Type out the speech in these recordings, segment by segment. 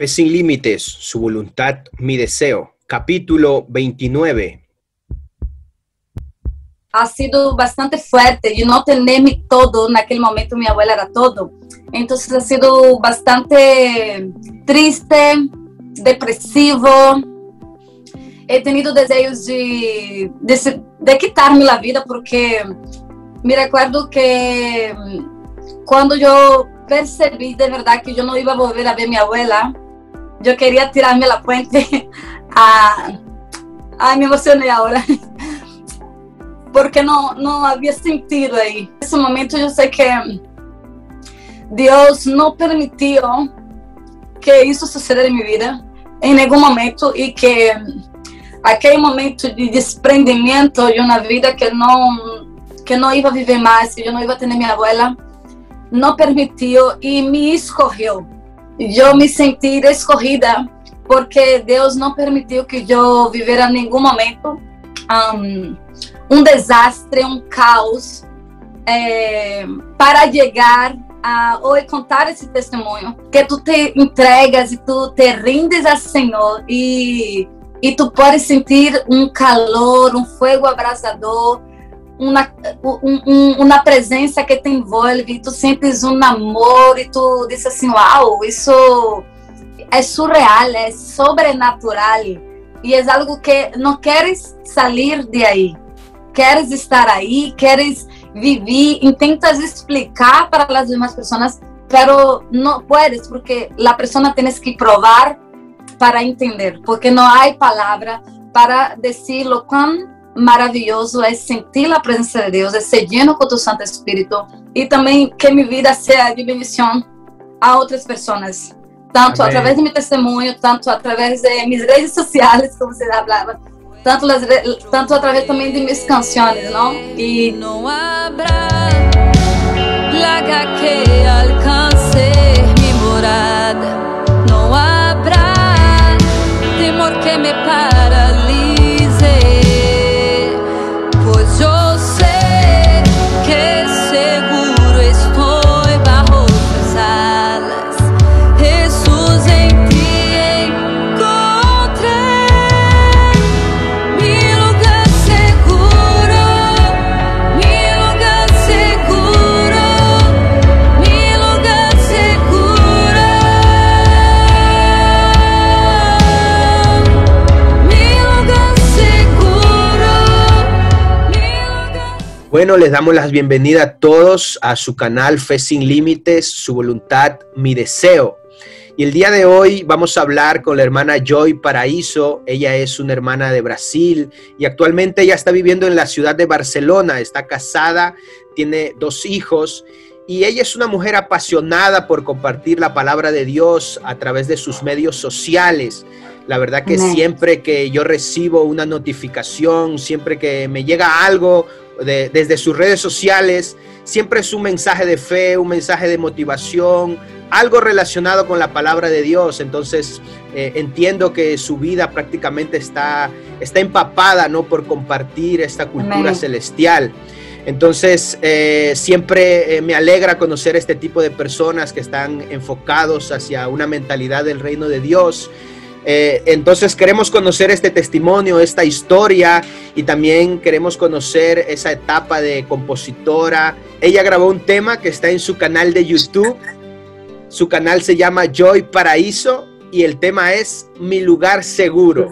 Fe Sin Límites, su voluntad, mi deseo. Capítulo 29. Ha sido bastante fuerte. Yo no tenía mi todo. En aquel momento mi abuela era todo. Entonces ha sido bastante triste, depresivo. He tenido deseos de quitarme la vida, porque me recuerdo que cuando yo percebí de verdad que yo no iba a volver a ver a mi abuela, yo quería tirarme la puente. Ay, me emocioné ahora. Porque no había sentido ahí. En ese momento yo sé que Dios no permitió que eso sucediera en mi vida en ningún momento, y que aquel momento de desprendimiento de una vida que no iba a vivir más, que yo no iba a tener a mi abuela, no permitió y me escogió. Yo me sentí escogida porque Dios no permitió que yo viviera en ningún momento un desastre, un caos, para llegar a hoy contar esse testemunho, que tu te entregas e tu te rindes ao Senhor, e tu podes sentir calor, fogo abrasador, uma presença que te envolve, e tu sentes amor, e tu diz assim, uau, isso é surreal, é sobrenatural, e é algo que não queres sair de aí, queres estar aí, queres viví, intentas explicar para las demás personas, pero no puedes, porque la persona tienes que probar para entender, porque no hay palabra para decir lo cuán maravilloso es sentir la presencia de Dios, es ser lleno con tu Santo Espíritu, y también que mi vida sea de bendición a otras personas, tanto a través de mi testimonio, tanto a través de mis redes sociales, como se hablaba, tanto através também de minhas canções, não? E não habrá plaga que alcance minha morada, não habrá temor que me paralise, pois eu sei que seguro estou bajo tus alas, Jesus em Bueno, les damos las bienvenidas a todos a su canal Fe Sin Límites, su voluntad, mi deseo. Y el día de hoy vamos a hablar con la hermana Joy Paraíso. Ella es una hermana de Brasil y actualmente ella está viviendo en la ciudad de Barcelona. Está casada, tiene 2 hijos y ella es una mujer apasionada por compartir la palabra de Dios a través de sus medios sociales. La verdad que siempre que yo recibo una notificación, siempre que me llega algo desde sus redes sociales, siempre es un mensaje de fe, un mensaje de motivación, algo relacionado con la palabra de Dios. Entonces entiendo que su vida prácticamente está empapada, ¿no?, por compartir esta cultura celestial. Entonces siempre me alegra conocer este tipo de personas que están enfocados hacia una mentalidad del reino de Dios. Entonces queremos conocer este testimonio, esta historia, y también queremos conocer esa etapa de compositora. Ella grabó un tema que está en su canal de YouTube. Su canal se llama Joy Paraíso y el tema es Mi Lugar Seguro.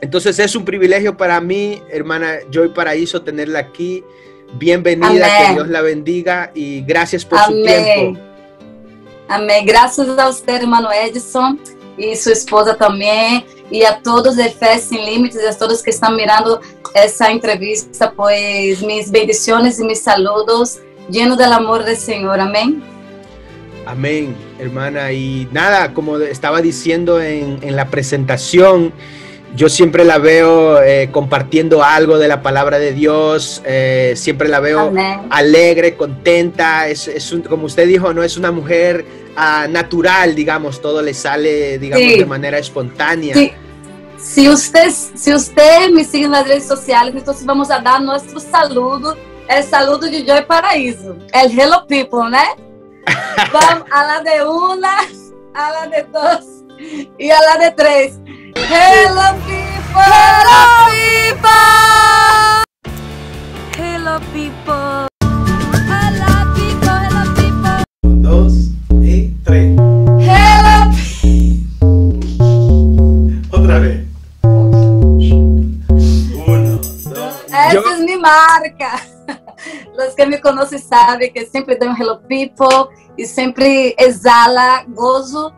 Entonces es un privilegio para mí, hermana Joy Paraíso, tenerla aquí. Bienvenida, amén. Que Dios la bendiga y gracias por amén. Su tiempo. Amén. Gracias a usted, hermano Edison, e sua esposa também, e a todos de Fé Sem Límites, e a todos que estão mirando essa entrevista, pois minhas bendições e meus saludos, lleno do amor do Senhor, amém? Amém, hermana, e nada, como estava dizendo em la presentação, yo siempre la veo compartiendo algo de la palabra de Dios, siempre la veo amén. Alegre, contenta, como usted dijo, no es una mujer natural, digamos, todo le sale, digamos, sí. De manera espontánea. Sí. Si usted me sigue en las redes sociales, entonces vamos a dar nuestro saludo, el saludo de Joy Paraíso, el Hello People, ¿no? Vamos a la de una, a la de dos. Y a la de tres. Hello people, hello people. Hello people. Hello people, hello people. Un, dos y tres. Hello people. Otra vez. Uno, dos. Esa es mi marca. Los que me conocen saben que siempre doy un hello people y siempre exhala gozo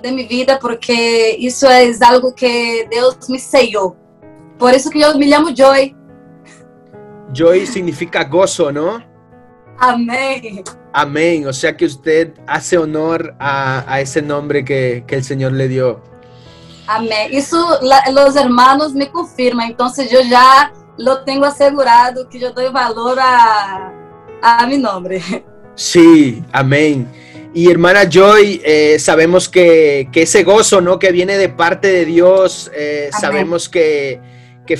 de mi vida, porque isso é algo que Deus me sellou. Por isso que eu me chamo Joy. Joy significa gozo, ¿no? Amén. Amén. O sea que usted hace honor a ese nombre que el Señor le dio. Amén. Isso os hermanos me confirman. Então eu já lo tenho assegurado que eu dou valor a mi nombre. Sí, amén. Y hermana Joy, sabemos que ese gozo, ¿no?, que viene de parte de Dios, sabemos que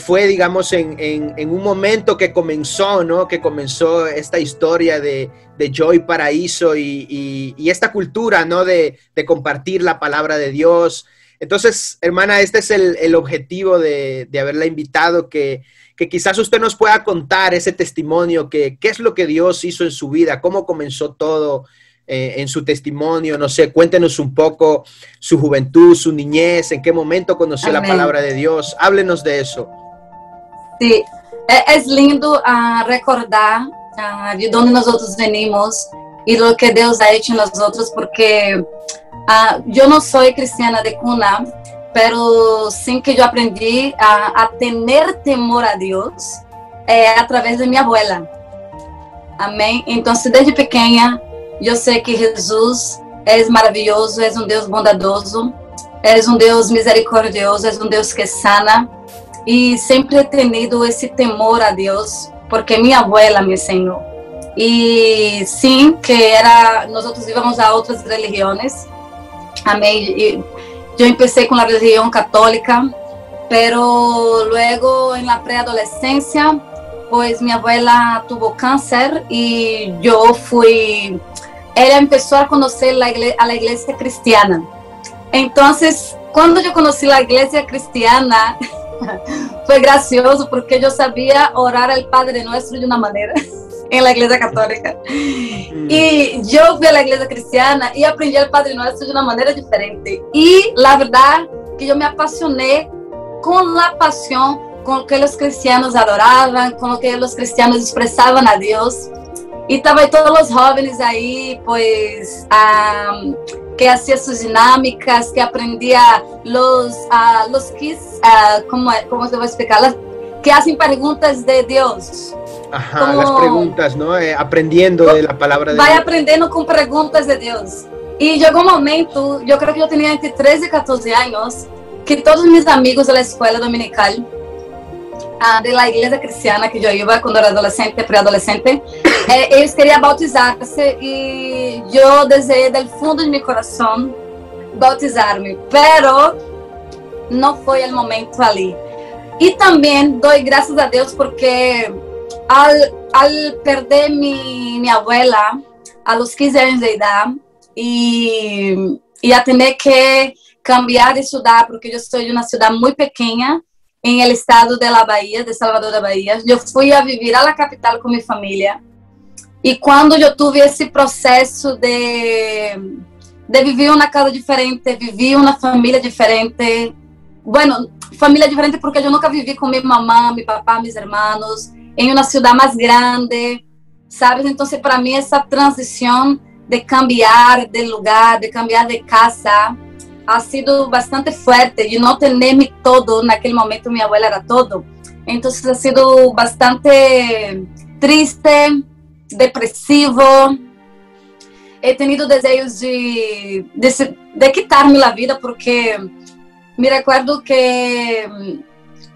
fue, digamos, en un momento que comenzó, ¿no?, que comenzó esta historia de Joy Paraíso y esta cultura, ¿no?, de compartir la palabra de Dios. Entonces, hermana, este es el objetivo de haberla invitado, que quizás usted nos pueda contar ese testimonio, qué es lo que Dios hizo en su vida, cómo comenzó todo, en su testimonio, no sé, cuéntenos un poco su juventud, su niñez, en qué momento conoció la palabra de Dios, háblenos de eso. Sí, es lindo recordar de dónde nosotros venimos y lo que Dios ha hecho en nosotros, porque yo no soy cristiana de cuna, pero sin que yo aprendí a tener temor a Dios a través de mi abuela. Amén. Entonces, desde pequeña, eu sei que Jesus é maravilhoso, é Deus bondadoso, é Deus misericordioso, é Deus que sana. E sempre tenho esse temor a Deus, porque minha abuela me ensinou. E sim, que era, nós íamos a outras religiões. Amém. Eu comecei com a religião católica, mas logo na pré-adolescência, pois minha abuela teve câncer e eu fui. Ela começou a conhecer a igreja cristiana. Então, quando eu conheci a igreja cristiana, foi gracioso porque eu sabia orar ao Padre Nuestro de uma maneira, na igreja católica. E eu fui à igreja cristiana e aprendi o Padre Nuestro de uma maneira diferente. E, na verdade, que eu me apaixonei com a paixão, com o que os cristianos adoravam, com o que os cristianos expressavam a Deus. E estavam todos os jovens aí, pois, que faziam suas dinâmicas, que aprendiam os quiz, como eu vou explicar, que fazem perguntas de Deus. Ajá, como, as perguntas, não? Aprendendo da palavra de Deus. Vai aprendendo com perguntas de Deus. E chegou um momento, eu creio que eu tinha entre 13 e 14 anos, que todos meus amigos da escola dominical, de la iglesia cristiana que yo iba cuando era adolescente, preadolescente, ellos querían bautizarse y yo deseé del fondo de mi corazón bautizarme, pero no fue el momento allí. Y también doy gracias a Dios porque al perder mi abuela a los 15 años de edad y a tener que cambiar de ciudad, porque yo soy de una ciudad muy pequeña, en el estado de la Bahía, de Salvador de Bahía. Yo fui a vivir a la capital con mi familia. Y cuando yo tuve ese proceso de vivir una casa diferente, vivir una familia diferente, bueno, familia diferente porque yo nunca viví con mi mamá, mi papá, mis hermanos, en una ciudad más grande, ¿sabes? Entonces, para mí, esa transición de cambiar de lugar, de cambiar de casa, ha sido bastante fuerte y no tenerme todo. En aquel momento mi abuela era todo, entonces ha sido bastante triste, depresivo. He tenido deseos de quitarme la vida, porque me recuerdo que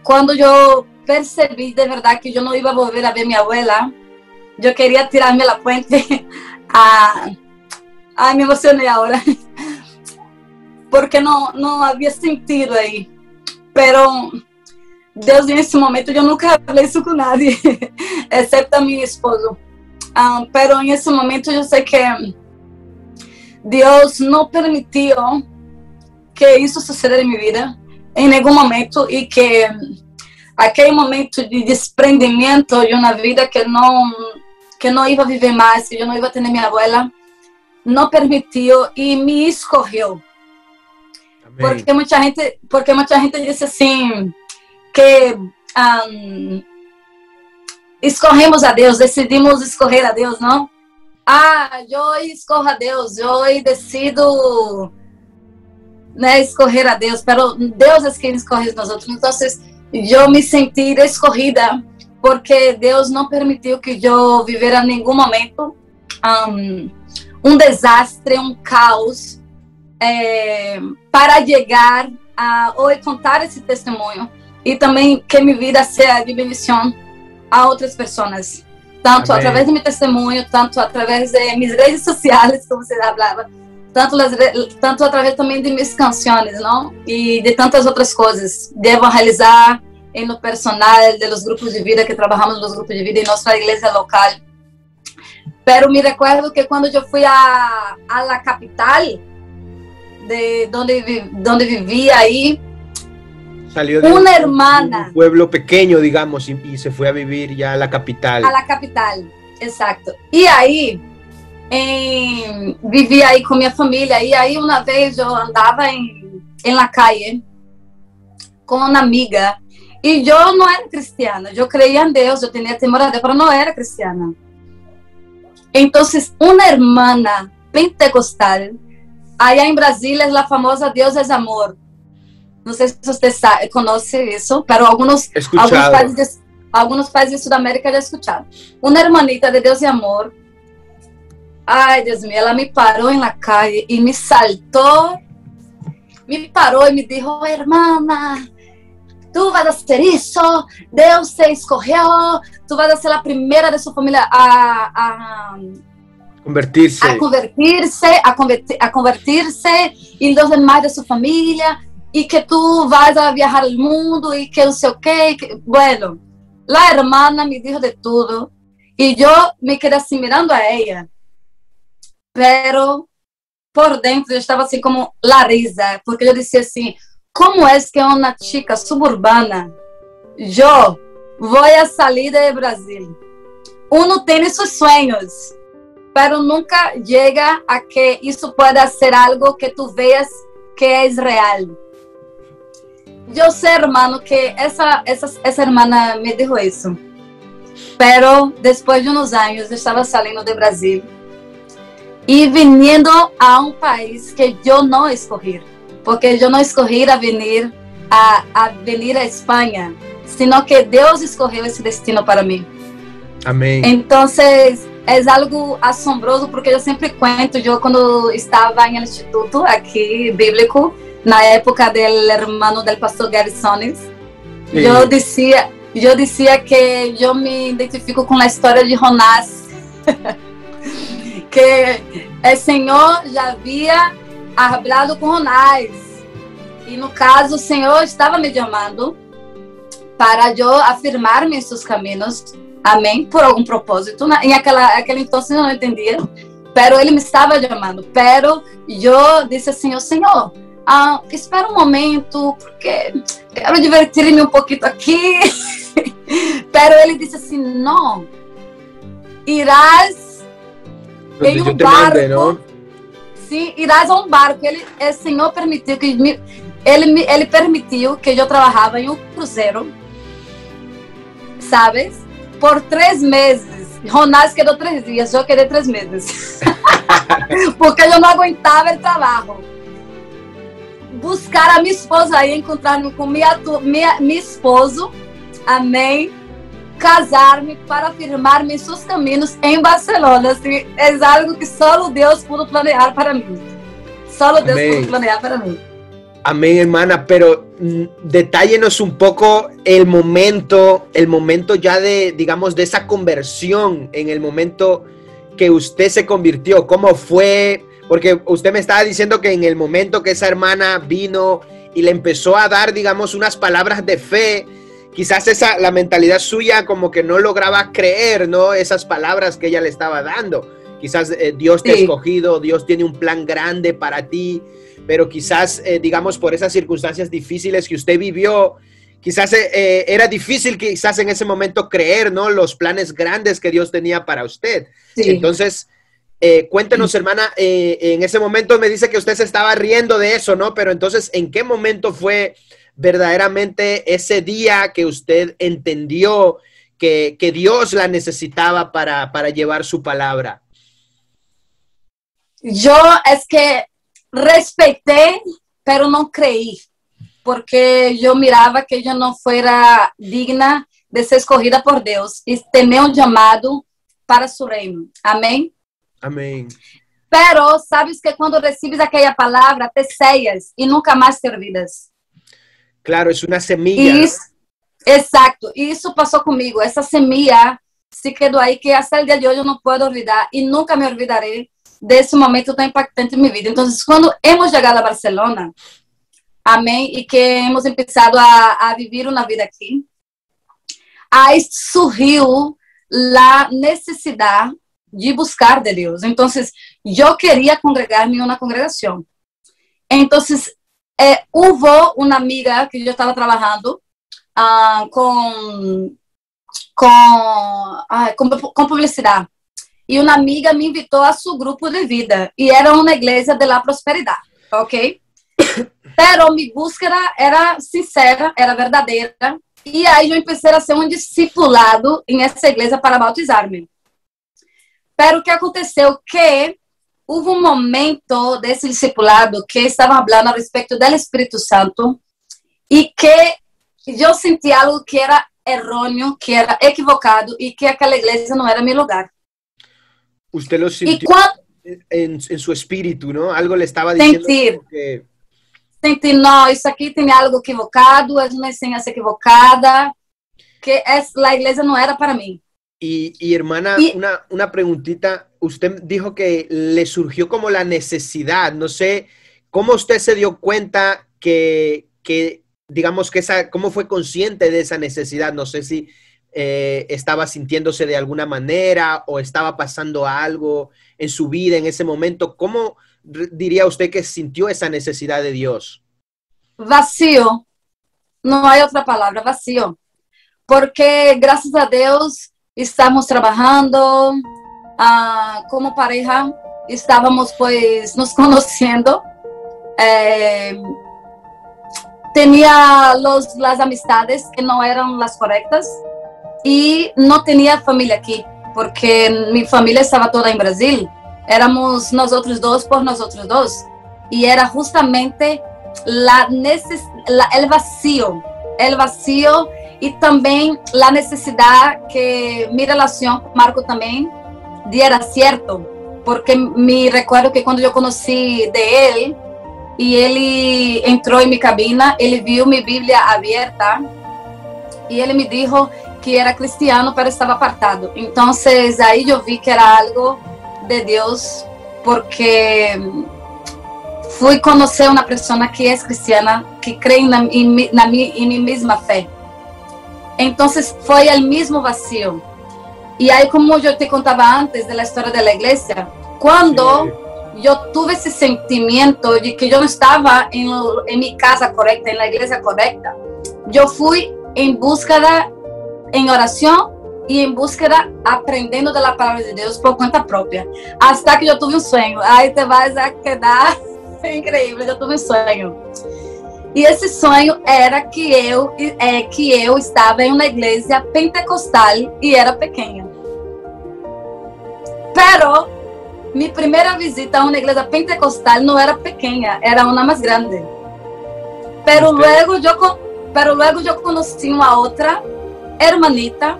cuando yo percibí de verdad que yo no iba a volver a ver a mi abuela, yo quería tirarme a la puente. Me emocioné ahora, porque no había sentido ahí. Pero Dios, en ese momento, yo nunca hablé eso con nadie, excepto a mi esposo. Pero en ese momento yo sé que Dios no permitió que isso suceda em minha vida em nenhum momento e que aquele momento de desprendimento de uma vida que não ia viver mais, eu não ia ter minha avó, não permitiu e me escorreu. Amém. Porque muita gente disse assim que escorremos a Deus, decidimos escorrer a Deus, não? Ah, eu escorro a Deus, eu decido, né, escorrer a Deus, mas Deus é quem escorre nós outros. Então, eu me senti escorrida porque Deus não permitiu que eu vivera em nenhum momento desastre, caos, para chegar a hoje contar esse testemunho e também que minha vida seja de bendição a outras pessoas, tanto Amém. Através de meu testemunho, tanto através de minhas redes sociais, como você falava, tanto através também de minhas canções, não? E de tantas outras coisas, de evangelizar em no personal, de los grupos de vida que trabalhamos, nos grupos de vida em nossa igreja local. Pero me recuerdo que quando eu fui a la capital, de donde vivia aí, salió de una hermana, un pueblo pequeño, digamos, y se fue a vivir ya a la capital. A la capital, exacto. Y ahí, viví ahí con mi familia. Y ahí una vez yo andaba en la calle con una amiga. Y yo no era cristiana, yo creía en Dios, yo tenía temor a Dios, pero no era cristiana. Entonces, una hermana pentecostal, allá en Brasil es la famosa Dios es Amor. No sé si usted sabe, conoce eso, pero algunos países de Sudamérica ya escucharon. Una hermanita de Dios y Amor, ay Dios mío, ella me paró en la calle y me saltó, me paró y me dijo, hermana, tú vas a hacer eso, Dios te escogió, tú vas a ser la primera de su familia a convertirse y los demás de su familia. Y que tú vas a viajar al mundo y que no sé qué. Bueno, la hermana me dijo de todo y yo me quedé así mirando a ella, pero por dentro yo estaba así como la risa, porque yo decía así, ¿cómo es que una chica suburbana, yo voy a salir de Brasil? Uno tiene sus sueños, pero nunca llega a que eso pueda ser algo que tú veas que es real. Yo sé, hermano, que esa hermana me dijo eso. Pero después de unos años, yo estaba saliendo de Brasil y viniendo a un país que yo no escogí. Porque yo no escogí venir a España, sino que Dios escogió ese destino para mí. Amén. Entonces, es algo asombroso porque yo siempre cuento, yo cuando estaba en el instituto aquí bíblico, na época del hermano del pastor Garisones, sí. yo decía que yo me identifico con la historia de Jonás, que el Señor ya había hablado con Jonás, y no caso o Senhor estava me chamando para yo afirmarme en sus caminos, amém, por algum propósito, em aquele então eu não entendia, pero ele me estava chamando, pero eu disse assim, oh, Senhor, espera momento, porque quero divertir-me pouquinho aqui, pero ele disse assim, não, irás em barco, não? Sim, irás a barco, ele, o Senhor permitiu que ele permitiu que eu trabalhava em cruzeiro, sabes? Por 3 meses. Jonás quedou 3 dias, eu quedei 3 meses. Porque eu não aguentava o trabalho. Buscar a minha esposa aí, encontrar-me com minha esposo, amém, casar-me para afirmar-me em seus caminhos em Barcelona. Assim, é algo que só Deus pudo planejar para mim. Só Deus amém. Pudo planejar para mim. Amén, hermana, pero detállenos un poco el momento ya de, digamos, de esa conversión, en el momento que usted se convirtió, ¿cómo fue? Porque usted me estaba diciendo que en el momento que esa hermana vino y le empezó a dar, digamos, unas palabras de fe, quizás la mentalidad suya como que no lograba creer, ¿no? Esas palabras que ella le estaba dando. Quizás Dios te ha escogido, Dios tiene un plan grande para ti. pero quizás, digamos, por esas circunstancias difíciles que usted vivió, quizás era difícil quizás en ese momento creer, ¿no?, los planes grandes que Dios tenía para usted. Sí. Entonces, cuéntenos, hermana, en ese momento me dice que usted se estaba riendo de eso, ¿no? Pero entonces, ¿en qué momento fue verdaderamente ese día que usted entendió que Dios la necesitaba para llevar su palabra? Yo es que respeté, pero no creí, porque yo miraba que yo no fuera digna de ser escogida por Dios y tenía un llamado para su reino. Amén. Amén. Pero sabes que cuando recibes aquella palabra, te sellas y nunca más te olvidas. Claro, es una semilla. Y eso, exacto. Y eso pasó conmigo. Esa semilla se quedó ahí que hasta el día de hoy yo no puedo olvidar y nunca me olvidaré de ese momento tan impactante en mi vida. Entonces, cuando hemos llegado a Barcelona, amén, y que hemos empezado a vivir una vida aquí, ahí surgió la necesidad de buscar de Dios. Entonces, yo quería congregarme en una congregación. Entonces, hubo una amiga que yo estaba trabajando con publicidad, e uma amiga me invitou a seu grupo de vida, e era uma igreja de la prosperidade, ok? Pero minha busca era sincera, era verdadeira, e aí eu comecei a ser um discipulado nessa igreja para bautizar-me. Pero o que aconteceu? Que houve um momento desse discipulado que estava falando a respeito do Espírito Santo, e que eu senti algo que era errôneo, que era equivocado, e que aquela igreja não era meu lugar. Usted lo sintió en su espíritu, ¿no? Algo le estaba diciendo. Sentir, no, isso aqui tem algo equivocado, es una enseñanza equivocada, que es, la iglesia no era para mí. Y hermana, una preguntita. Usted dijo que le surgió como la necesidad, no sé, ¿cómo usted se dio cuenta que digamos, que esa, cómo fue consciente de esa necesidad? No sé si... estaba sintiéndose de alguna manera o estaba pasando algo en su vida en ese momento. ¿Cómo diría usted que sintió esa necesidad de Dios? Vacío. No hay otra palabra, vacío. Porque gracias a Dios estamos trabajando como pareja, estábamos pues nos conociendo. Tenía las amistades que no eran las correctas. E não tinha família aqui, porque minha família estava toda em Brasil. Éramos nós outros dois por nós outros dois. E era justamente o vazio e também a necessidade que minha relação com Marco também diera certo, porque me recordo que quando eu conheci de ele e ele entrou em minha cabina, ele viu minha Bíblia aberta e ele me disse que era cristiano, pero estaba apartado. Entonces ahí yo vi que era algo de Dios, porque fui conocer a una persona que es cristiana, que cree en mi misma fe. Entonces fue el mismo vacío. Y ahí, como yo te contaba antes de la historia de la iglesia, cuando sí, yo tuve ese sentimiento de que yo no estaba en mi casa correcta, en la iglesia correcta, yo fui en búsqueda en oración y en búsqueda aprendiendo de la palabra de Dios por cuenta propia, hasta que yo tuve un sueño. Ahí te vas a quedar increíble. Yo tuve un sueño, y ese sueño era que yo estaba en una iglesia pentecostal y era pequeña, pero mi primera visita a una iglesia pentecostal no era pequeña, era una más grande, pero luego yo conocí a otra hermanita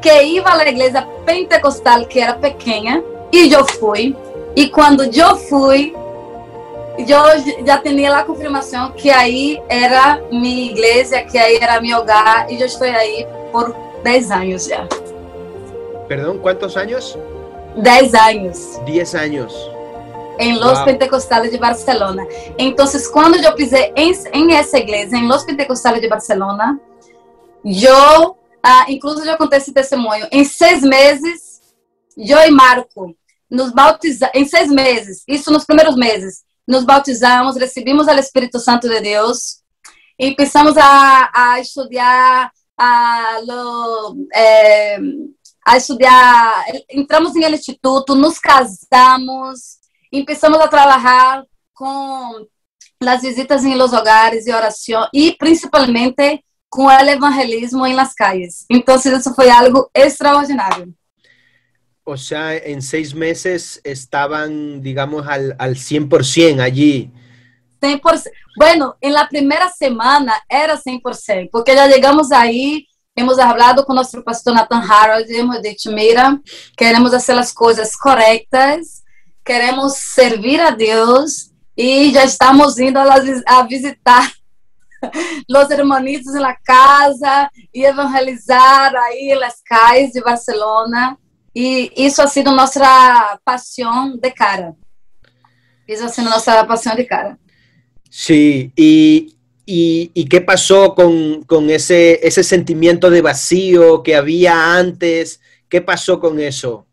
que iba a la iglesia pentecostal que era pequeña, y yo fui, y cuando yo fui yo ya tenía la confirmación que ahí era mi iglesia, que ahí era mi hogar, y yo estoy ahí por 10 años ya. Perdón, ¿cuántos años? 10 años. 10 años. En Los Pentecostales de Barcelona. Entonces cuando yo pisé en esa iglesia, en Los Pentecostales de Barcelona, yo, incluso eu contei esse testemunho, em 6 meses, eu e Marco nos bautizamos, em 6 meses, isso nos primeiros meses, nos bautizamos, recibimos al Espíritu Santo de Dios y empezamos a estudiar, entramos en el instituto, nos casamos, empezamos a trabajar con las visitas en los hogares y oración y principalmente con el evangelismo en las calles. Entonces eso fue algo extraordinario. O sea, en 6 meses estaban, digamos, al 100% allí. 100%. Bueno, en la primera semana era 100%, porque ya llegamos ahí, hemos hablado con nuestro pastor Nathan Harrod, hemos dicho, mira, queremos hacer las cosas correctas, queremos servir a Dios y ya estamos yendo a visitar los hermanitos en la casa y evangelizar ahí en las calles de Barcelona. Y eso ha sido nuestra pasión de cara. Eso ha sido nuestra pasión de cara. Sí, ¿y qué pasó con ese sentimiento de vacío que había antes? ¿Qué pasó con eso?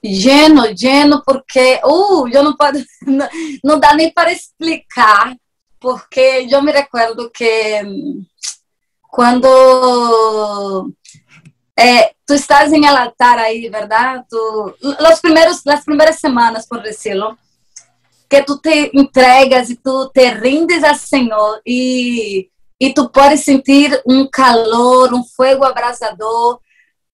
Lleno, lleno, porque yo no da ni para explicar. Porque yo me recuerdo que cuando tú estás en el altar ahí, ¿verdad? Las primeras semanas, por decirlo, que tú te entregas y tú te rindes al Señor y tú puedes sentir un calor, un fuego abrasador,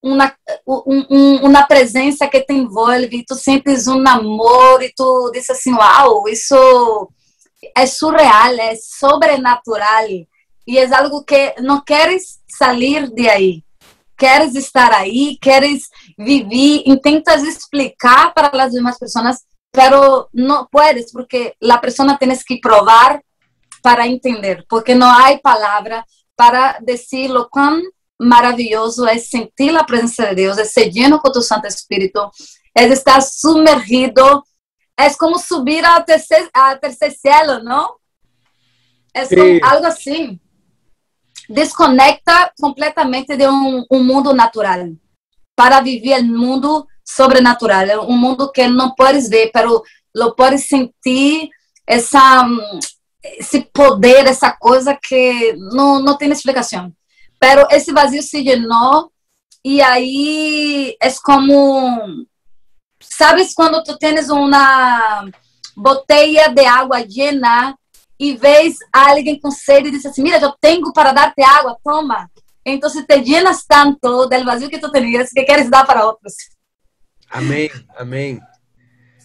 una presença que te envolve y tú sientes un amor y tú dices assim, wow, eso es surreal, es sobrenatural y es algo que no quieres salir de ahí, quieres estar ahí, quieres vivir, intentas explicar para las demás personas, pero no puedes porque la persona tienes que probar para entender, porque no hay palabra para decir lo cuán maravilloso es sentir la presencia de Dios, es ser lleno con tu Santo Espíritu, es estar sumergido. Es como subir al tercer cielo, ¿no? Es sí, como algo así. Desconecta completamente de un mundo natural para vivir el mundo sobrenatural. Un mundo que no puedes ver, pero lo puedes sentir, ese poder, esa cosa que no tiene explicación. Pero ese vacío se llenó y ahí es como... ¿Sabes cuando tú tienes una botella de agua llena y ves a alguien con sed y dices, mira, yo tengo para darte agua, toma? Entonces te llenas tanto del vacío que tú tenías que quieres dar para otros. Amén, amén.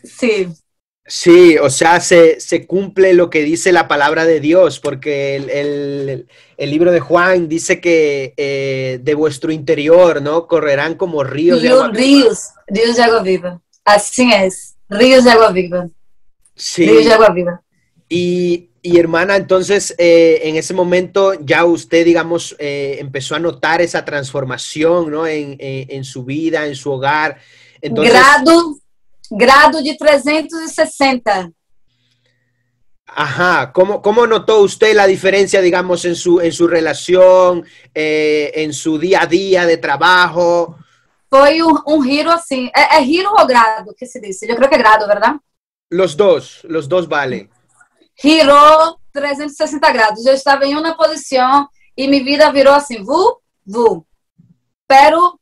Sí. Sí, o sea, se cumple lo que dice la palabra de Dios, porque el libro de Juan dice que de vuestro interior, ¿no? Correrán como ríos de agua viva. Ríos de agua viva. Así es, ríos de agua viva. Sí. Ríos de agua viva. Y hermana, entonces, en ese momento ya usted, digamos, empezó a notar esa transformación, ¿no? En su vida, en su hogar. Entonces, grado de 360. Ajá. ¿Cómo notó usted la diferencia, digamos, en su relación, en su día a día de trabajo? Fue un giro así. ¿Es giro o grado? ¿Qué se dice? Yo creo que grado, ¿verdad? Los dos vale. Giro 360 grados. Yo estaba en una posición y mi vida viró así, pero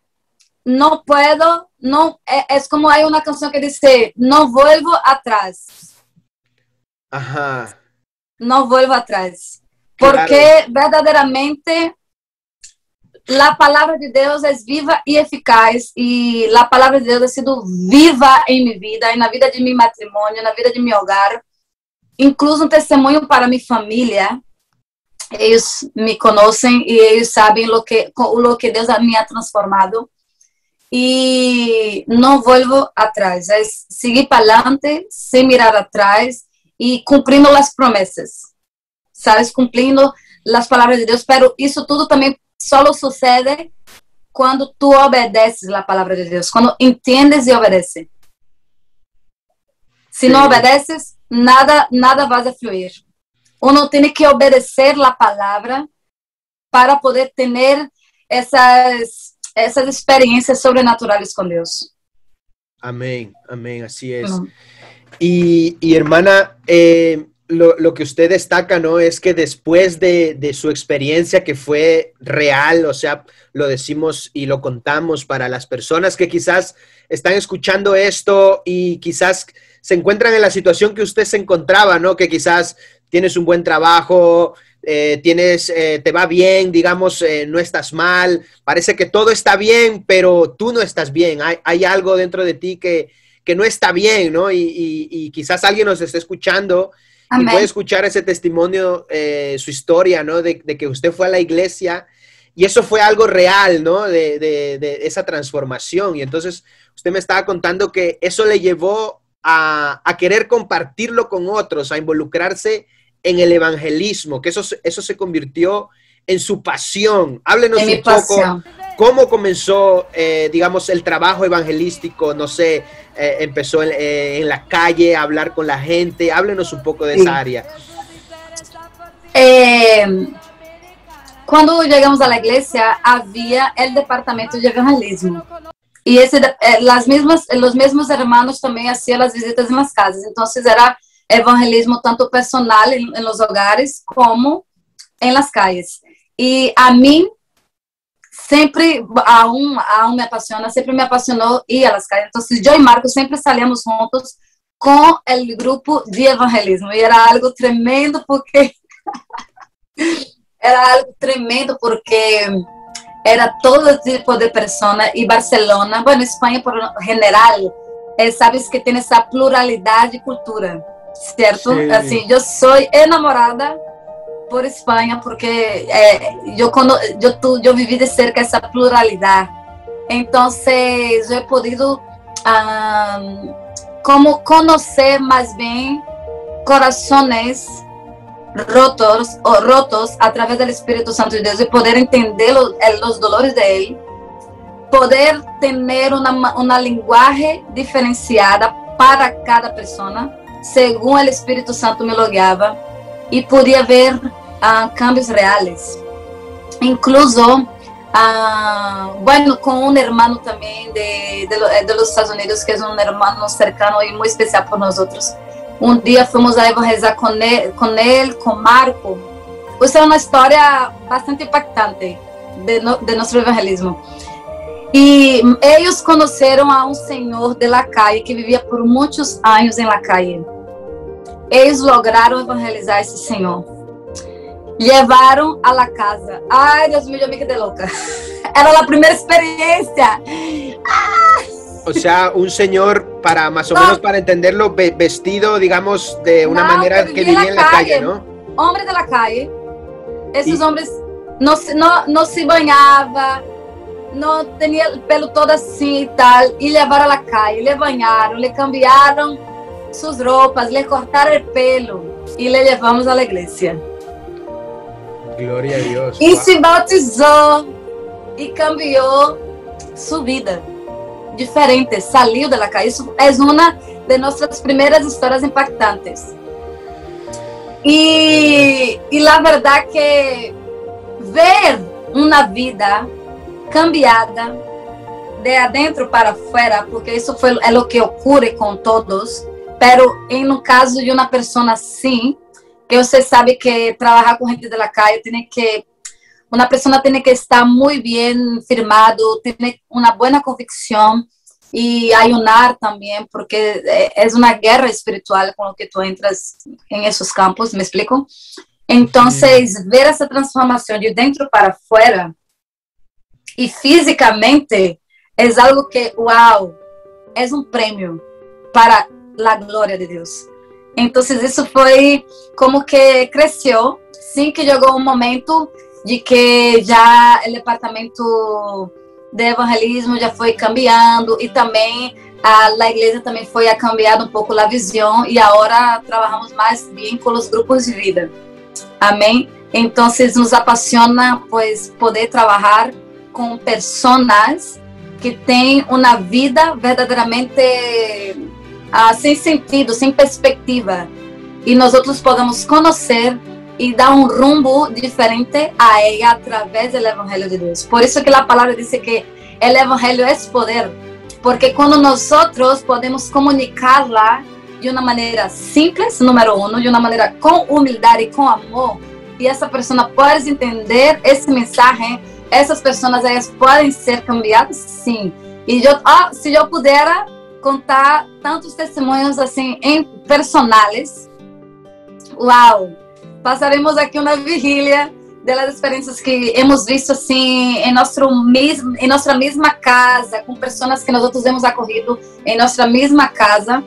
no puedo... No, es como hay una canción que dice, no vuelvo atrás. Ajá. No vuelvo atrás. Claro. Porque verdaderamente la palabra de Dios es viva y eficaz. Y la palabra de Dios ha sido viva en mi vida, en la vida de mi matrimonio, en la vida de mi hogar. Incluso un testimonio para mi familia. Ellos me conocen y ellos saben lo que Dios me ha transformado. Y no vuelvo atrás, es seguir para adelante, sin mirar atrás y cumpliendo las promesas, ¿sabes? Cumpliendo las palabras de Dios, pero eso todo también solo sucede cuando tú obedeces la palabra de Dios, cuando entiendes y obedeces. Si no obedeces, nada vas a fluir. Uno tiene que obedecer la palabra para poder tener esas experiencias sobrenaturales con Dios. Amén, amén, así es. Y hermana, Lo que usted destaca, ¿no?, es que después de su experiencia, que fue real, o sea, lo decimos y lo contamos para las personas que quizás están escuchando esto y quizás se encuentran en la situación que usted se encontraba, ¿no? Que quizás tienes un buen trabajo, te va bien, digamos, no estás mal, parece que todo está bien, pero tú no estás bien, hay algo dentro de ti que no está bien, ¿no? Y quizás alguien nos esté escuchando. Amén. Y puede escuchar ese testimonio, su historia, ¿no? De que usted fue a la iglesia y eso fue algo real, ¿no? De esa transformación. Y entonces usted me estaba contando que eso le llevó a querer compartirlo con otros, a involucrarse en el evangelismo, que eso se convirtió en su pasión. Háblenos un poco cómo comenzó, digamos, el trabajo evangelístico, no sé, empezó en la calle a hablar con la gente. Háblenos un poco de esa área. Cuando llegamos a la iglesia, había el departamento de evangelismo. Y los mismos hermanos también hacían las visitas en las casas. Entonces era evangelismo tanto personal en los hogares como en las calles. Y a mí sempre, aún me apasiona, sempre me apasionou ir às casas. Então, eu e Marco sempre salíamos juntos com o grupo de evangelismo. E era algo tremendo porque... era algo tremendo porque era todo tipo de pessoa. E Barcelona, bueno, Espanha, por general, sabes que tem essa pluralidade de cultura, certo? Sí. Assim, eu sou enamorada por Espanha, porque eu vivi de cerca essa pluralidade. Então, eu he podido como conhecer mais bem corações rotos através do Espírito Santo de Deus e poder entender os dolores dele, poder ter uma linguagem diferenciada para cada pessoa, segundo o Espírito Santo me logueava. E podia haver cambios reais. Incluso, bueno, com irmão também dos Estados Unidos, que é irmão cercano e muito especial para nós. Dia fomos a evangelizar com Marco. Isso é uma história bastante impactante de nosso evangelismo. E eles conheceram a senhor de la calle que vivia por muitos anos em la calle. Eles lograram evangelizar esse senhor. Levaram a la casa. Ai, Deus mío, eu me quedei louca. Era a primeira experiência. Ah! O sea, un señor, para más o menos para entenderlo, vestido, digamos, de una manera que vivía en la calle, ¿no? Hombre de la calle. Esses homens não se banhava, não tinha o pelo todo assim e tal. E levaram a la calle, le banharam, le cambiaram suas roupas, le cortaram o pelo e le levamos à igreja. Glória a Deus. E se batizou e cambiou sua vida. Diferente, saiu da calle. Isso é uma de nossas primeiras histórias impactantes. E a verdade que ver uma vida cambiada de adentro para fora, porque isso foi o que ocorre com todos. Pero en un caso de una persona así, que usted sabe que trabajar con gente de la calle, una persona tiene que estar muy bien firmado, tiene una buena convicción y ayunar también, porque es una guerra espiritual con lo que tú entras en esos campos, ¿me explico? Entonces, ver esa transformación de dentro para afuera y físicamente es algo que, wow, es un premio para a glória de Deus. Então isso foi como que cresceu, sim, que chegou momento de que já o departamento de evangelismo já foi cambiando e também a igreja também foi cambiando um pouco a visão e agora trabalhamos mais bem com os grupos de vida. Amém? Então nos apaixona pois poder trabalhar com pessoas que têm uma vida verdadeiramente sem sentido, sem perspectiva, e nós outros podemos conhecer e dar rumbo diferente a ela através do Evangelho de Deus. Por isso que a palavra diz que o Evangelho é poder, porque quando nós outros podemos comunicar lá de uma maneira simples, número um, de uma maneira com humildade e com amor, e essa pessoa pode entender esse mensagem, essas pessoas elas podem ser cambiadas, sim. E eu, se eu pudesse contar tantos testemunhos assim, personais, uau! Passaremos aqui uma vigília das experiências que hemos visto assim em nossa mesma casa, com pessoas que nós hemos acolhido em nossa mesma casa,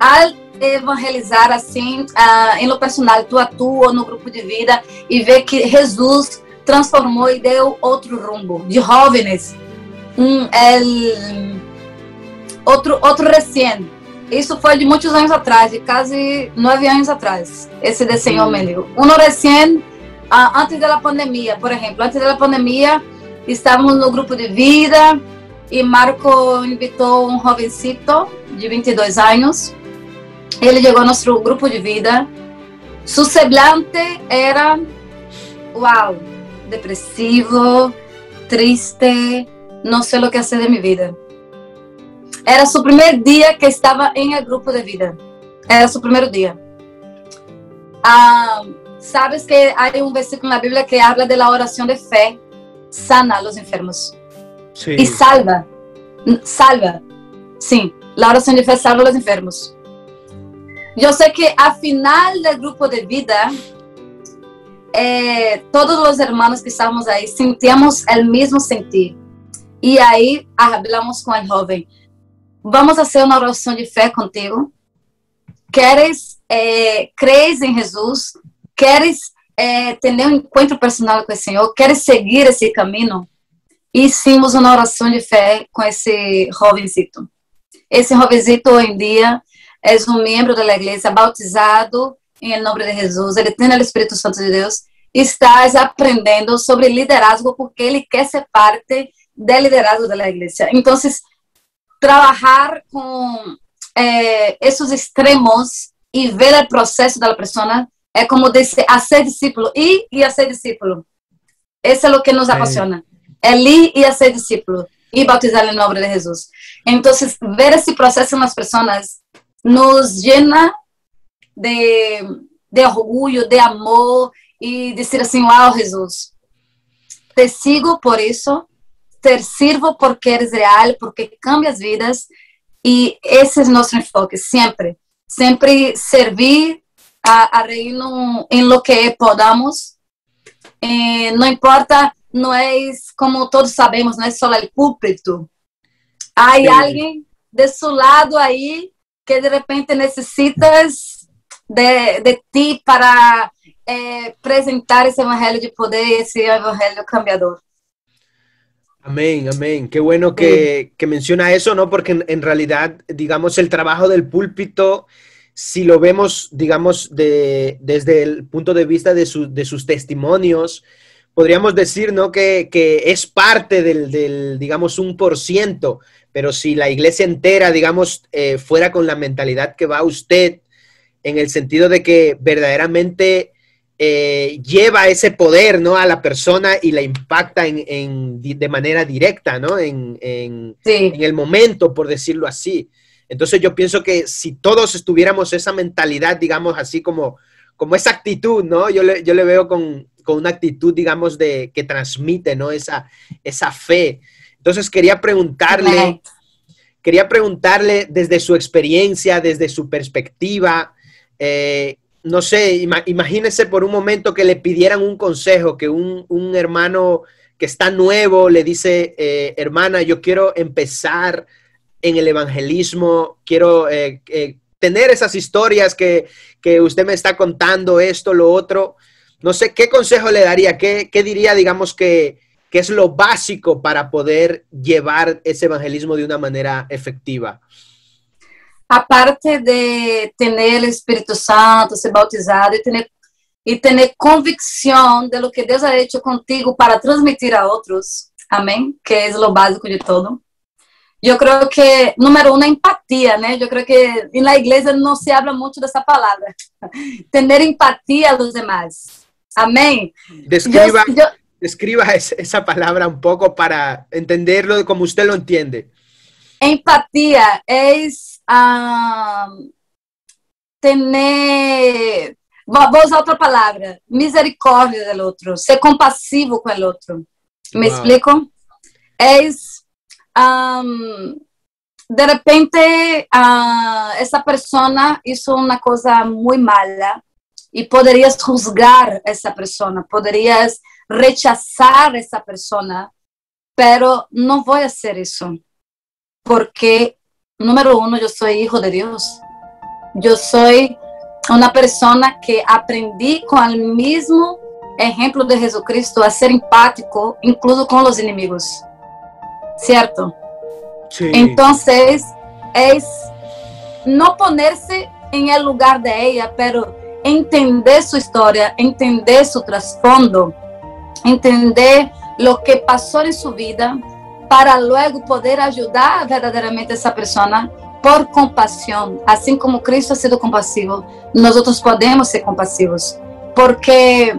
al evangelizar assim, em lo personal, tu a tu ou no grupo de vida, e ver que Jesus transformou e deu outro rumbo de jovens, outro recém. Isso foi de muitos anos atrás, de quase 9 anos atrás, esse desenho me deu. Recém antes da pandemia, por exemplo, antes da pandemia, estávamos no grupo de vida e Marco invitou jovencito de 22 anos. Ele chegou ao nosso grupo de vida. Su semblante era, uau, depressivo, triste, não sei o que fazer de minha vida. Era seu primeiro dia que estava em el grupo de vida. Era seu primeiro dia. Sabes que hay un versículo en la Biblia que habla de la oración de fe, sana a los enfermos. Sí. Y salva. Sí, la oración de fe salva a los enfermos. Yo sé que al final del grupo de vida, todos los hermanos que estábamos ahí sentíamos el mismo sentir. Y ahí hablamos con el joven. Vamos a hacer una oración de fe contigo. ¿Crees en Jesús? Queres ter um encontro personal com o Senhor? Queres seguir esse caminho? E hicimos uma oração de fé com esse jovencito. Esse jovencito hoje em dia é membro da igreja, bautizado em nome de Jesus. Ele tem o Espírito Santo de Deus. Está aprendendo sobre liderazgo porque ele quer ser parte do liderazgo da igreja. Então, trabalhar com esses extremos e ver o processo da pessoa é como dizer, fazer discípulo, ir e fazer discípulo. Isso é o que nos apaixona. É ir e fazer discípulo. E bautizar em nome de Jesus. Então, ver esse processo nas pessoas nos llena de orgulho, de amor. E dizer assim, uau, Jesus, te sigo por isso. Te sirvo porque eres real, porque cambias vidas. E esse é o nosso enfoque, sempre. Sempre servir a reino en lo que podamos, no importa, no es como todos sabemos, no es solo el púlpito, hay sí. Alguien de su lado ahí que de repente necesitas de ti para presentar ese evangelio de poder y ese evangelio cambiador. Amén, amén. Qué bueno que menciona eso, ¿no? Porque en realidad, digamos, el trabajo del púlpito, si lo vemos, digamos, desde el punto de vista de sus testimonios, podríamos decir, ¿no?, que es parte digamos, 1%, pero si la iglesia entera, digamos, fuera con la mentalidad que va usted, en el sentido de que verdaderamente lleva ese poder, ¿no?, a la persona y la impacta de manera directa, ¿no?, sí, en el momento, por decirlo así. Entonces yo pienso que si todos estuviéramos esa mentalidad, digamos así como esa actitud, ¿no? Yo le veo con una actitud, digamos, que transmite, ¿no? Esa fe. Entonces quería preguntarle desde su experiencia, desde su perspectiva, no sé, imagínese por un momento que le pidieran un consejo, que un hermano que está nuevo le dice, hermana, yo quiero empezar en el evangelismo, quiero tener esas historias que usted me está contando, esto, lo otro. No sé, ¿qué consejo le daría? ¿Qué diría, digamos, que es lo básico para poder llevar ese evangelismo de una manera efectiva? Aparte de tener el Espíritu Santo, ser bautizado y tener convicción de lo que Dios ha hecho contigo para transmitir a otros, amén, que es lo básico de todo. Yo creo que, número uno, empatía, ¿no? Yo creo que en la iglesia no se habla mucho de esa palabra. Tener empatía a los demás. Amén. Describa esa palabra un poco para entenderlo como usted lo entiende. Empatía es tener, vou usar outra palavra, misericórdia do outro, ser compassivo com o outro. Me explico? Es, de repente, essa pessoa hizo uma coisa muito mala e poderias juzgar essa pessoa, poderias rechazar essa pessoa, mas não vou fazer isso, porque, número um, eu sou hijo de Deus. Eu sou uma pessoa que aprendi com o mesmo ejemplo de Jesucristo a ser empático, incluso com os inimigos, certo? Sí. Entonces, es no ponerse en el lugar de ella, pero entender su historia, entender su trasfondo, entender lo que pasó en su vida, para luego poder ayudar verdaderamente a esa persona por compasión. Así como Cristo ha sido compasivo, nosotros podemos ser compasivos. Porque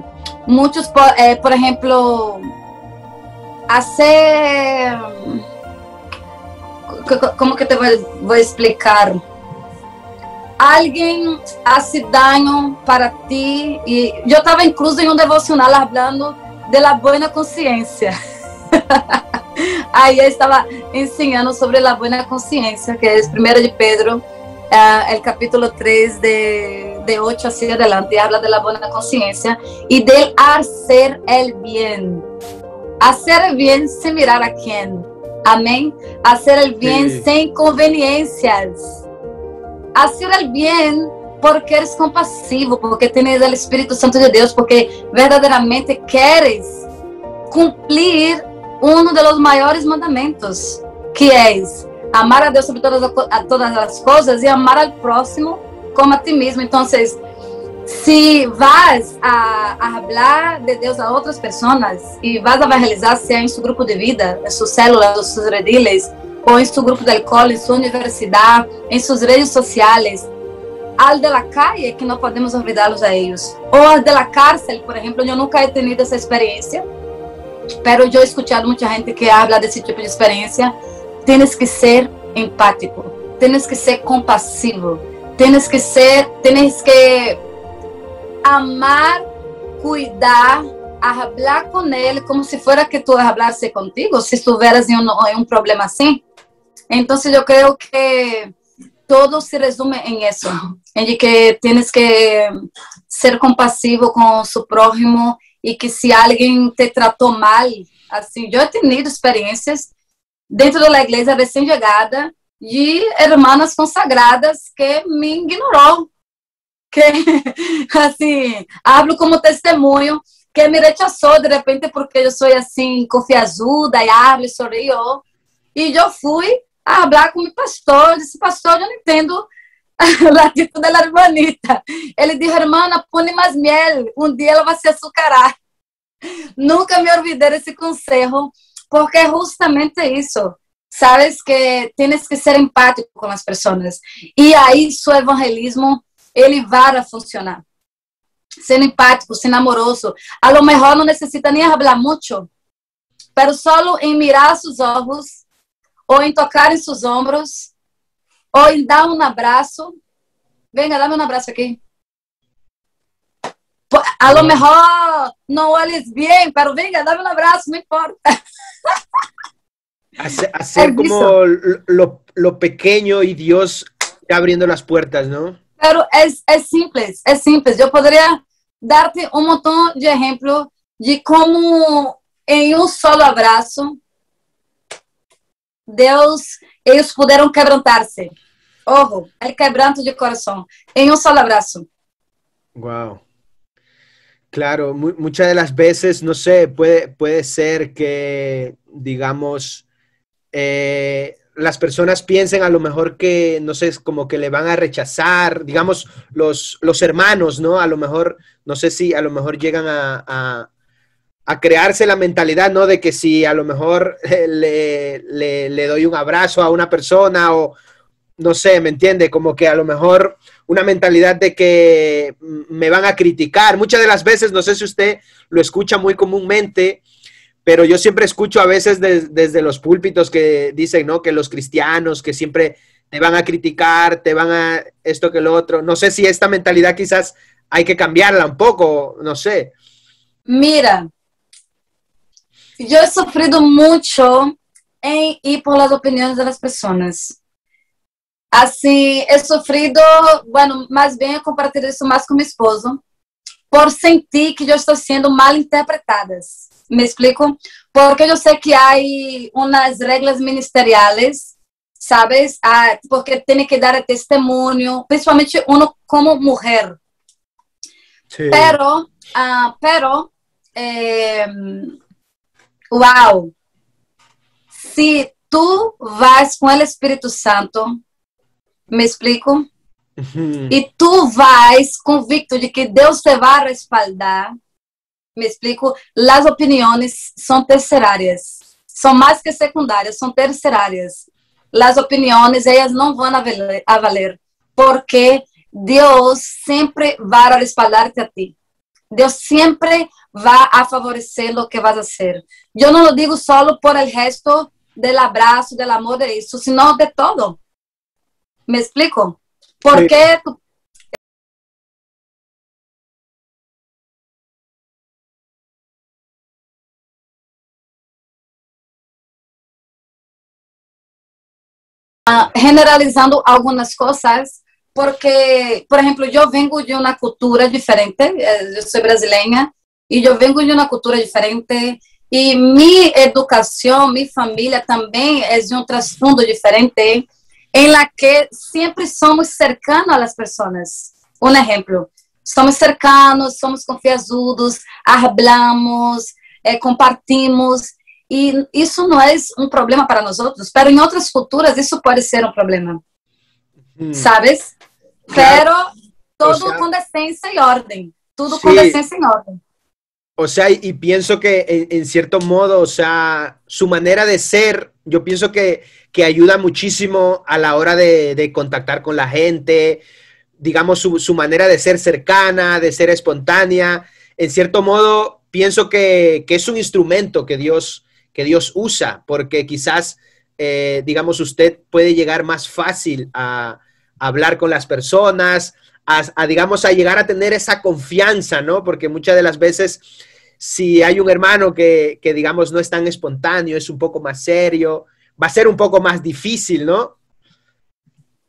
muchos, por ejemplo, hacer... Como que te vou explicar? Alguém hace daño para ti. E eu estava incluso em devocional falando de la buena consciência. Aí eu estava ensinando sobre la buena consciência, que é 1 de Pedro, o capítulo 3, de 8 hacia adelante, habla de la buena consciência e del hacer el bien. Hacer el bien sem mirar a quem. Amén. Hacer el bien sin conveniencias. Hacer el bien porque eres compasivo, porque tienes el Espíritu Santo de Dios, porque verdaderamente quieres cumplir uno de los mayores mandamientos, que es amar a Dios sobre todas las cosas y amar al prójimo como a ti mismo. Entonces, si vas a hablar de Dios a otras personas y vas a evangelizar, sea en su grupo de vida, en sus células, en sus rediles, o en su grupo de alcohol, en su universidad, en sus redes sociales, al de la calle, que no podemos olvidarlos a ellos, o al de la cárcel, por ejemplo. Yo nunca he tenido esa experiencia, pero yo he escuchado mucha gente que habla de ese tipo de experiencia. Tienes que ser empático, tienes que ser compasivo, tienes que amar, cuidar, hablar com ele como se fuera que tu hablasse contigo, se estuvieras em um problema assim. Então, eu creio que todo se resume em isso, em que tienes que ser compassivo com seu prójimo e que se alguém te tratou mal, assim, eu tenho experiências dentro da igreja recém-chegada e irmãs consagradas que me ignorou, que assim, hablo como testemunho, que me rechazou de repente porque eu sou assim, confianzuda, e hablo e sorrio. E eu fui a falar com o pastor, disse: pastor, eu não entendo a atitude da hermanita. Ele disse: hermana, põe mais miel, um dia ela vai se açucarar. Nunca me olvidei desse conselho, porque é justamente isso. Sabes que tienes que ser empático com as pessoas. E aí, seu evangelismo, ele vai a funcionar. Sendo empático, sendo amoroso. A lo mejor não necessita nem falar muito, mas só em mirar seus olhos, ou em tocar em seus ombros, ou em dar um abraço. Venga, dá-me um abraço aqui. A lo mejor não olhes bem, mas venga, dá-me um abraço, não importa. Hacer como lo pequeño y Dios abriendo las puertas, ¿no? Pero es simples, es simples. Yo podría darte un montón de ejemplos de cómo en un solo abrazo Dios, ellos pudieron quebrantarse. Ojo, el quebranto de corazón, en un solo abrazo. Wow. Claro, muchas de las veces, no sé, puede ser que, digamos, las personas piensen a lo mejor que, no sé, como que le van a rechazar, digamos, los hermanos, ¿no? A lo mejor, no sé si a lo mejor llegan a crearse la mentalidad, ¿no? De que si a lo mejor le doy un abrazo a una persona o, no sé, ¿me entiende? Como que a lo mejor una mentalidad de que me van a criticar. Muchas de las veces, no sé si usted lo escucha muy comúnmente, pero yo siempre escucho a veces desde los púlpitos que dicen, ¿no? Que los cristianos que siempre te van a criticar, te van a esto que lo otro. No sé si esta mentalidad quizás hay que cambiarla un poco, no sé. Mira, yo he sufrido mucho en ir por las opiniones de las personas. Assim, he sofrido, bueno, mais bem eu compartilho isso mais com meu esposo, por sentir que eu estou sendo mal interpretada. Me explico? Porque eu sei que há umas regras ministeriais, sabes? Ah, porque tem que dar testemunho, principalmente uno como mulher. Sí. Pero, wow, se tu vais com o Espírito Santo, me explico? E tu vais convicto de que Deus te vai respaldar. Me explico? As opiniões são tercerárias. São mais que secundárias, são tercerárias. As opiniões, elas não vão a valer. Porque Deus sempre vai respaldar-te a ti. Deus sempre vai a favorecer o que vas a ser. Eu não digo só por el resto del abraço, del amor, de isso, sino de todo. ¿Me explico? ¿Por qué? Generalizando algunas cosas, porque, por ejemplo, yo vengo de una cultura diferente, yo soy brasileña, y yo vengo de una cultura diferente, y mi educación, mi familia también es de un trasfondo diferente, en la que siempre somos cercanos a las personas. Un ejemplo, somos cercanos, somos confianzudos, hablamos, compartimos, y eso no es un problema para nosotros, pero en otras culturas eso puede ser un problema, ¿sabes? Pero todo, o sea, con decencia y orden, todo sí, con decencia y orden. O sea, y pienso que en cierto modo, o sea, su manera de ser, yo pienso que ayuda muchísimo a la hora de contactar con la gente, digamos, su manera de ser cercana, de ser espontánea. En cierto modo, pienso que es un instrumento que Dios usa, porque quizás, digamos, usted puede llegar más fácil a hablar con las personas, digamos, a llegar a tener esa confianza, ¿no? Porque muchas de las veces, si hay un hermano que digamos, no es tan espontáneo, es un poco más serio, va a ser un poco más difícil, ¿no?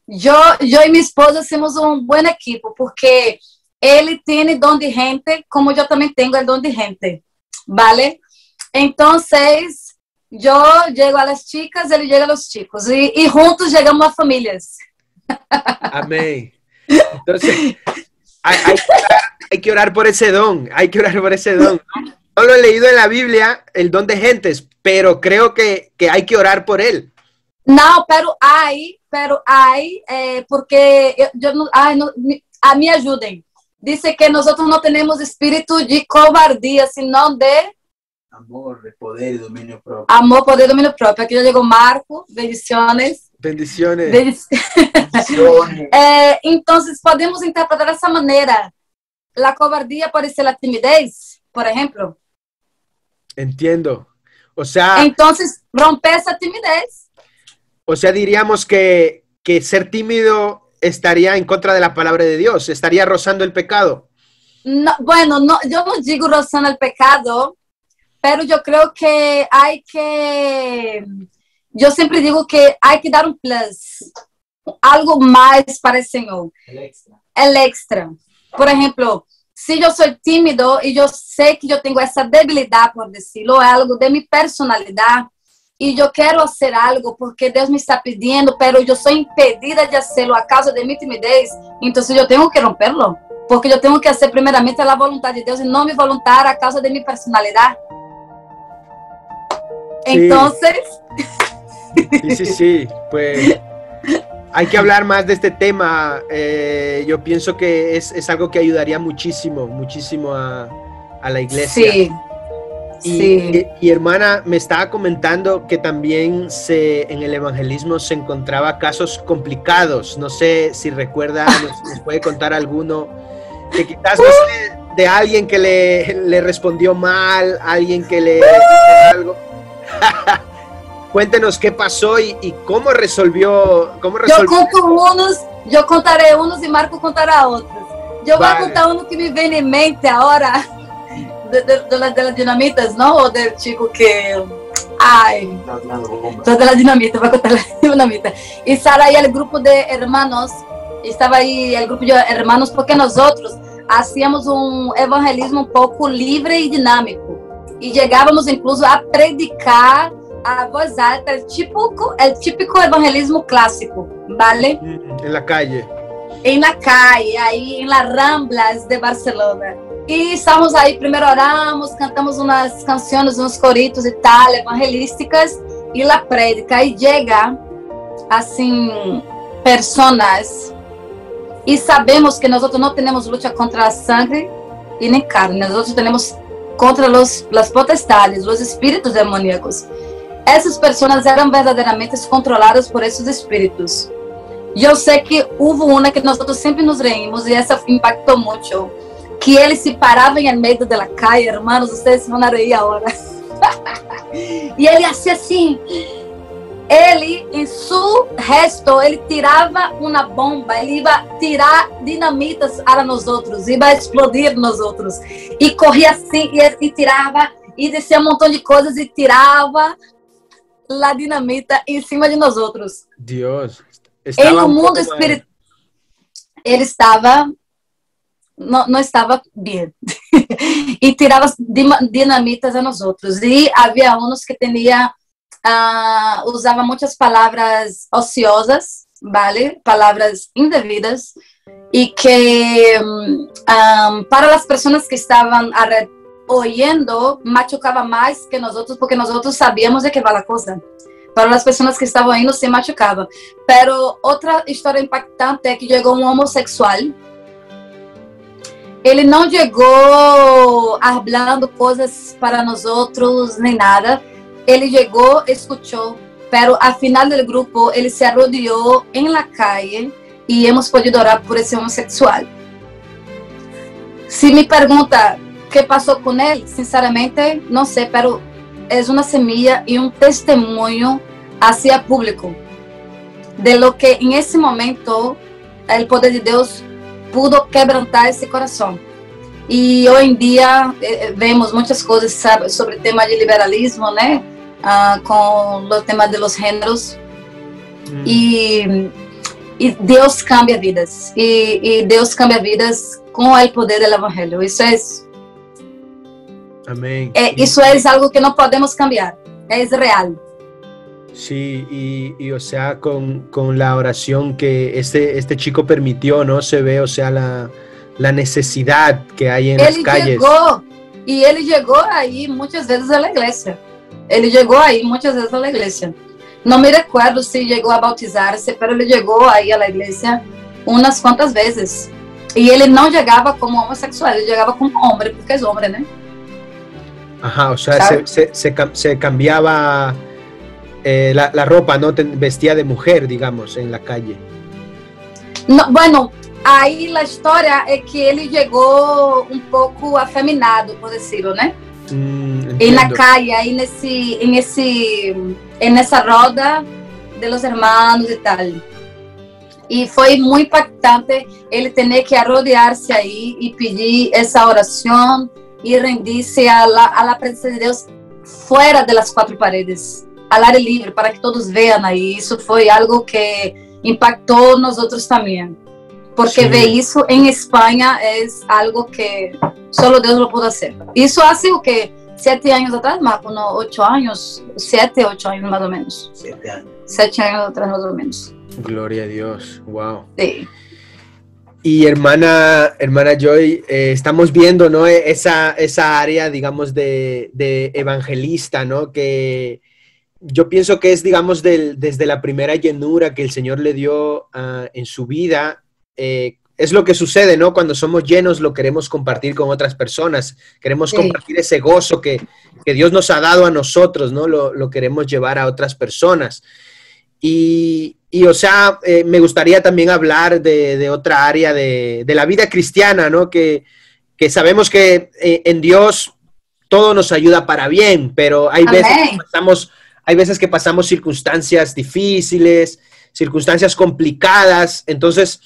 Yo y mi esposo somos un buen equipo, porque él tiene don de gente, como yo también tengo el don de gente, ¿vale? Entonces, yo llego a las chicas, él llega a los chicos, y juntos llegamos a familias. Amén. Entonces, hay que orar por ese don, hay que orar por ese don. No lo he leído en la Biblia, el don de gentes, pero creo que hay que orar por él. No, pero hay, porque a mí ayuden. Dice que nosotros no tenemos espíritu de cobardía, sino de... amor, de poder y dominio propio. Amor, poder y dominio propio. Aquí yo digo, Marco, bendiciones. Bendiciones. Bendiciones. Entonces, podemos interpretar de esa manera. La cobardía puede ser la timidez, por ejemplo. Entiendo. O sea... entonces, romper esa timidez. O sea, diríamos que ser tímido estaría en contra de la palabra de Dios, estaría rozando el pecado. No, bueno, no, yo no digo rozando el pecado, pero yo creo que hay que... yo siempre digo que hay que dar un plus, algo más para el Señor. El extra. Por ejemplo, si yo soy tímido y yo sé que yo tengo esa debilidad, por decirlo, algo de mi personalidad, y yo quiero hacer algo porque Dios me está pidiendo, pero yo soy impedida de hacerlo a causa de mi timidez, entonces yo tengo que romperlo, porque yo tengo que hacer primeramente la voluntad de Dios y no mi voluntad a causa de mi personalidad. Sí. Entonces... Sí, pues hay que hablar más de este tema. Yo pienso que es algo que ayudaría muchísimo a la iglesia. Sí. Y hermana, me estaba comentando que también en el evangelismo se encontraba casos complicados. No sé si recuerda, nos puede contar alguno, que quizás no sé, de alguien que le respondió mal, alguien que le dijo algo. Cuéntenos qué pasó y cómo resolvió. Yo contaré unos y Marco contará otros. Yo voy a contar uno que me viene en mente ahora, de las dinamitas, ¿no? O del chico que... Ay, toda la dinamita, voy a contar la dinamita. Y estaba ahí el grupo de hermanos, porque nosotros hacíamos un evangelismo un poco libre y dinámico. Y llegábamos incluso a predicar a voz alta, el típico evangelismo clásico, ¿vale? En la calle. En la calle, ahí en las Ramblas de Barcelona. Y estamos ahí, primero oramos, cantamos unas canciones, unos coritos y tal, evangelísticas, y la prédica. Y llega, así, personas, y sabemos que nosotros no tenemos lucha contra la sangre y ni carne, nosotros tenemos contra las potestades, los espíritus demoníacos. Essas pessoas eram verdadeiramente controladas por esses espíritos. E eu sei que houve uma que nós sempre nos reímos e essa impactou muito. Que eles se paravam em meio da calle, irmãos, vocês vão reír agora. E ele fazia assim. Ele, em seu resto, ele tirava uma bomba. Ele ia tirar dinamitas para nós outros, ia explodir nós outros. E corria assim e tirava e descia um montão de coisas e tirava la dinamita em cima de nós outros. Deus. Em um mundo espiritual, ele estava não estava bem e tirava dinamitas a nós outros. E havia uns que tinha usava muitas palavras ociosas, vale, palavras indevidas e que para as pessoas que estavam oyendo machucava mais que nós outros, porque nós outros sabíamos de que vale a coisa. Para as pessoas que estavam indo se machucava. Pero outra história impactante é que chegou um homossexual. Ele não chegou falando coisas para nós outros nem nada. Ele chegou, escutou, pero ao final do grupo ele se rodeou em la calle e hemos podido orar por esse homossexual. Se me pergunta que passou com ele, sinceramente não sei, pero es una semilla y un testimonio hacia el público de lo que en ese momento el poder de Dios pudo quebrantar ese corazón. Y hoy en día vemos muchas cosas sobre el tema de liberalismo, ¿no? Con los temas de los géneros. Y Dios cambia vidas. Y Dios cambia vidas con el poder del Evangelio. Eso es... Amén. Eso es algo que no podemos cambiar, es real. Sí, y o sea, con la oración que este chico permitió, ¿no? Se ve, o sea, la necesidad que hay en las calles. Él llegó ahí muchas veces a la iglesia. No me recuerdo si llegó a bautizarse, pero él llegó ahí a la iglesia unas cuantas veces. Y él no llegaba como homosexual, él llegaba como hombre, porque es hombre, ¿no? Ajá, o sea, se cambiaba la ropa, ¿no? Vestía de mujer, digamos, en la calle. No, bueno, ahí la historia es que él llegó un poco afeminado, por decirlo, ¿no? En la calle, ahí en esa roda de los hermanos y tal. Y fue muy impactante él tener que rodearse ahí y pedir esa oración y rendirse a la presencia de Dios fuera de las cuatro paredes, al aire libre, para que todos vean ahí. Eso fue algo que impactó a nosotros también, porque ver eso en España es algo que solo Dios lo pudo hacer. Eso hace o que 7 años atrás, Marco, no, 8 años, 7, 8 años más o menos. 7 años. 7 años atrás más o menos. Gloria a Dios, wow. Sí. Y hermana Joy, estamos viendo, ¿no? Esa área, digamos, de evangelista, ¿no? Que yo pienso que es, digamos, desde la primera llenura que el Señor le dio en su vida. Es lo que sucede, ¿no? Cuando somos llenos lo queremos compartir con otras personas. Queremos compartir ese gozo que Dios nos ha dado a nosotros, ¿no? Lo queremos llevar a otras personas. Y o sea, me gustaría también hablar de otra área de la vida cristiana, ¿no? Que sabemos que en Dios todo nos ayuda para bien, pero hay veces que Hay veces que pasamos circunstancias difíciles, circunstancias complicadas. Entonces,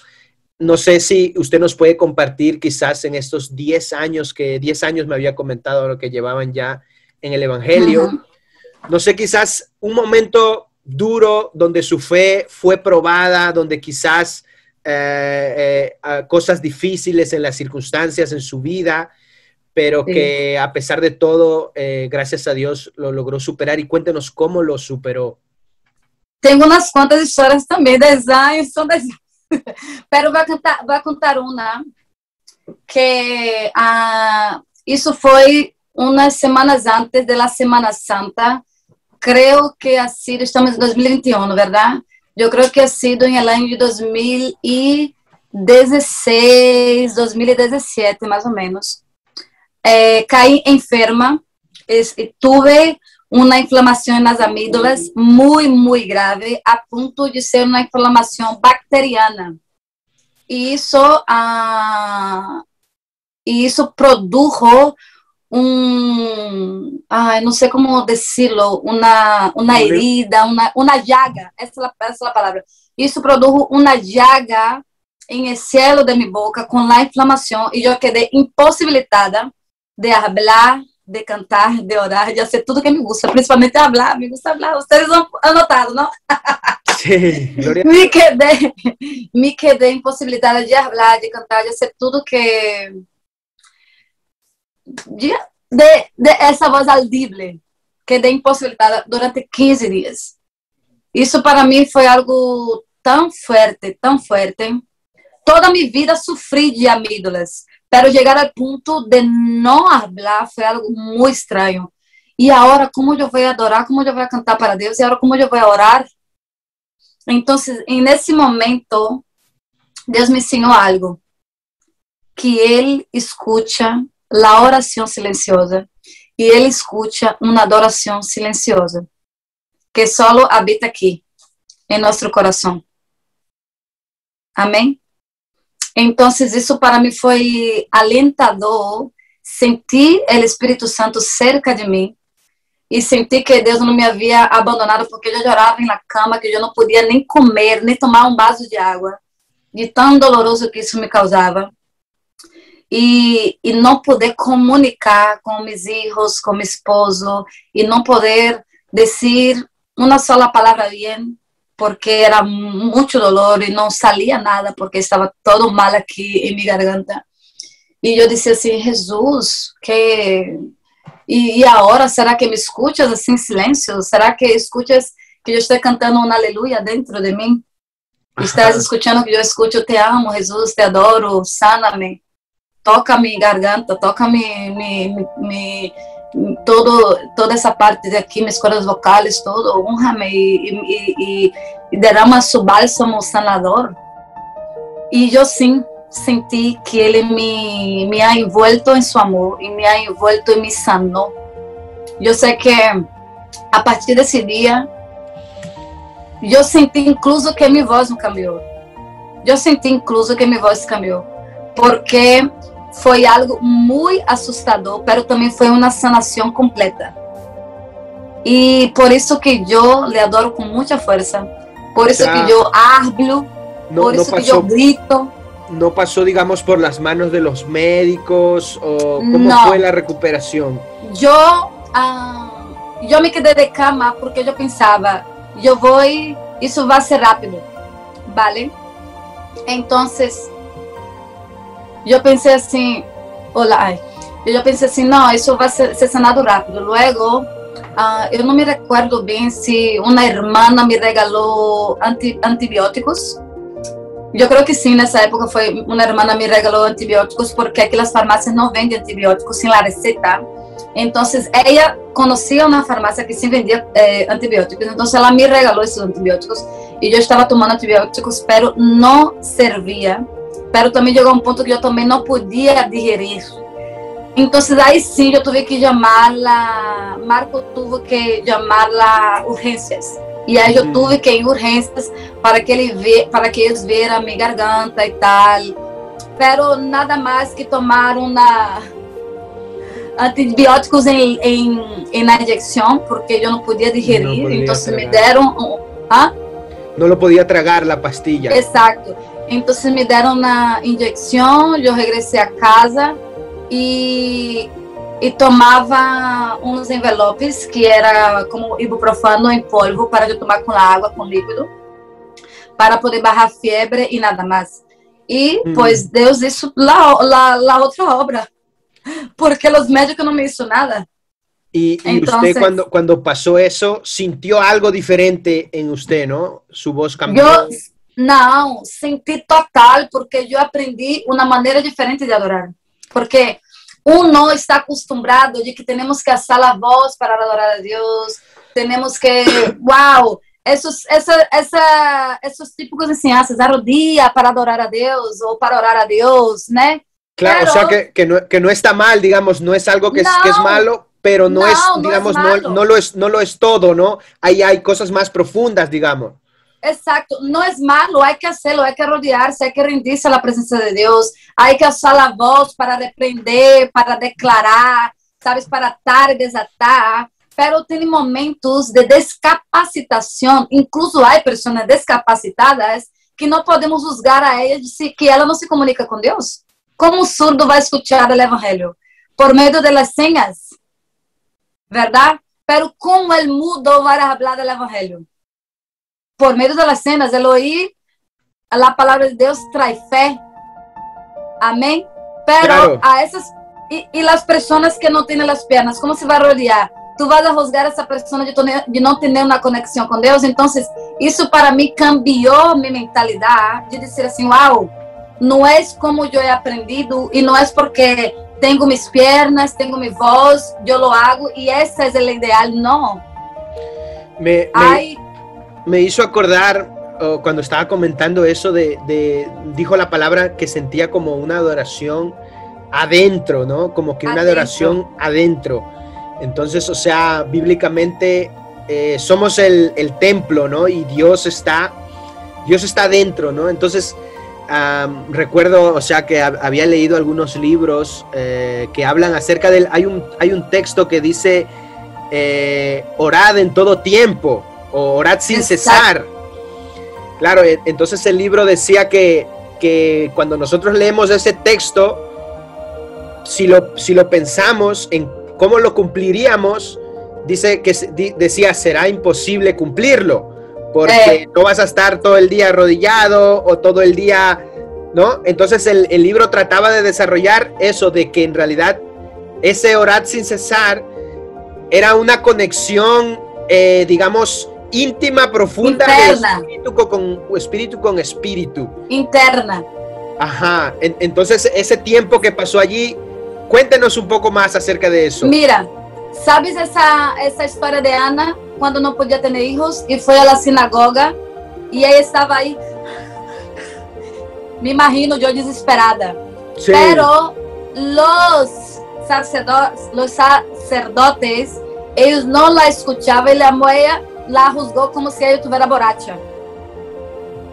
no sé si usted nos puede compartir quizás en estos 10 años, que 10 años me había comentado lo que llevaban ya en el Evangelio. Uh-huh. No sé, quizás un momento duro donde su fe fue probada, donde quizás cosas difíciles en las circunstancias, en su vida, pero que sí, a pesar de todo, gracias a Dios, lo logró superar. Y cuéntenos cómo lo superó. Tengo unas cuantas historias también, 10 años, son 10 años. Pero vou contar uma que isso foi umas semanas antes da Semana Santa, creio que ha sido, estamos em 2021, verdade? Eu creio que ha sido em ano de 2016, 2017, mais ou menos. Caí enferma e tive uma inflamação nas amígdalas muito, muito grave, a ponto de ser uma inflamação bacteriana. E isso produziu não sei como dizer-lo, uma herida, uma jaga, essa é a palavra. Isso produziu uma jaga em cielo de minha boca com a inflamação e eu quedei impossibilitada de falar, de cantar, de orar, de hacer todo lo que me gusta, principalmente hablar, me gusta hablar. Ustedes han notado, ¿no? Sí, Gloria. Me quedé imposibilitada de hablar, de cantar, de hacer todo que... De esa voz audible. Quedé imposibilitada durante 15 días. Eso para mí fue algo tan fuerte, tan fuerte. Toda mi vida sufrí de amígdalas. Pero chegar ao ponto de não falar foi algo muito estranho. E agora, como eu vou adorar, como eu vou cantar para Deus, e agora, como eu vou orar? Então, nesse momento, Deus me ensinou algo: que Ele escuta a oração silenciosa e Ele escuta uma adoração silenciosa, que só habita aqui, em nosso coração. Amém? Então, isso para mim foi alentador, senti o Espírito Santo cerca de mim e senti que Deus não me havia abandonado, porque eu chorava na cama, que eu não podia nem comer, nem tomar um vaso de água, de tão doloroso que isso me causava. E não poder comunicar com meus filhos, com meu esposo, e não poder dizer uma só palavra bem, porque era mucho dolor y no salía nada, porque estaba todo mal aquí en mi garganta. Y yo decía así, Jesús, ¿qué? Y ahora, ¿será que me escuchas así en silencio? ¿Será que escuchas que yo estoy cantando un aleluya dentro de mí? ¿Estás escuchando que yo escucho, te amo, Jesús, te adoro, sáname, toca mi garganta, toca mi toda essa parte daqui, minhas cordas vocais, todo, honra-me e derrama seu bálsamo sanador. E eu sim senti que Ele me ha envolto em seu amor e me ha envolto e me sanou. Eu sei que a partir desse dia, eu senti incluso que minha voz não cambiou. Eu senti incluso que minha voz cambiou, porque foi algo muito assustador, mas também foi uma sanação completa. E por isso que eu lhe adoro com muita força. Por isso que eu hablo, por isso que eu grito. Não passou, digamos, por las manos de los médicos? Ou como foi a recuperação? Eu me quedei de cama porque eu pensava, isso vai ser rápido, vale? Então, Yo pensé así, no, eso va a ser sanado rápido. Luego, yo no me recuerdo bien si una hermana me regaló antibióticos. Yo creo que sí, en esa época fue una hermana me regaló antibióticos, porque aquí las farmacias no venden antibióticos sin la receta. Entonces, ella conocía una farmacia que sí vendía antibióticos. Entonces, ella me regaló esos antibióticos y yo estaba tomando antibióticos, pero no servía. Pero também chegou ponto que eu também não podia digerir. Então, aí sim, eu tive que chamá-la. Marco teve que chamá-la urgências. E aí eu tive que ir urgências para que eles vejam a minha garganta e tal. Pero nada mais que tomaram antibióticos en la inyección porque yo no podía digerir, entonces me dieron... ¿Ah? No lo podía tragar la pastilla. Exacto. Entonces me dieron una inyección, yo regresé a casa y tomaba unos envelopes que era como ibuprofeno en polvo para yo tomar con la agua, con líquido, para poder bajar fiebre y nada más. Y pues Dios hizo la otra obra, porque los médicos no me hizo nada. Y entonces, usted cuando pasó eso, sintió algo diferente en usted, ¿no? Su voz cambió. Yo no, sentí total, porque yo aprendí una manera diferente de adorar. Porque uno está acostumbrado de que tenemos que alzar la voz para adorar a Dios, tenemos que, wow, esos típicos enseñanzas, arrodilla para adorar a Dios o para orar a Dios, ¿no? Claro, pero, o sea que no está mal, digamos, no es algo que es malo, pero no es todo, ¿no? Ahí hay cosas más profundas, digamos. Exacto, no es malo, hay que hacerlo, hay que arrodillarse, hay que rendirse a la presencia de Dios, hay que usar la voz para reprender, para declarar, ¿sabes? Para atar y desatar, pero tiene momentos de descapacitación, incluso hay personas discapacitadas que no podemos juzgar a ellas si que ela no se comunica con Dios. ¿Cómo un surdo va a escuchar el evangelio? Por medio de las señas, ¿verdad? Pero ¿cómo el mudo va a hablar del evangelio? Por medio de las cenas, el oír la palabra de Dios trae fe. Amén. Pero claro, a esas... Y las personas que no tienen las piernas, ¿cómo se va a rodear? Tú vas a juzgar a esa persona de no tener una conexión con Dios. Entonces, eso para mí cambió mi mentalidad de decir así, wow, no es como yo he aprendido y no es porque tengo mis piernas, tengo mi voz, yo lo hago y ese es el ideal. No. Me hizo acordar, cuando estaba comentando eso, dijo la palabra que sentía como una adoración adentro, ¿no? Como que adentro. Una adoración adentro. Entonces, o sea, bíblicamente somos el templo, ¿no? Y Dios está adentro, ¿no? Entonces, recuerdo, o sea, que había leído algunos libros que hablan acerca del... Hay un texto que dice, orad en todo tiempo. Orad sin cesar. Claro, entonces el libro decía que cuando nosotros leemos ese texto, si lo pensamos en cómo lo cumpliríamos, decía, será imposible cumplirlo, porque no vas a estar todo el día arrodillado o todo el día, ¿no? Entonces el libro trataba de desarrollar eso, de que en realidad ese orad sin cesar era una conexión, digamos, íntima, profunda, espíritu con espíritu. Interna. Ajá, entonces ese tiempo que pasó allí, cuéntenos un poco más acerca de eso. Mira, ¿sabes esa historia de Ana cuando no podía tener hijos y fue a la sinagoga y ella estaba ahí? Me imagino yo desesperada. Sí. Pero los sacerdotes, ellos no la escuchaban y la mujer la juzgó como si ella estuviera borracha.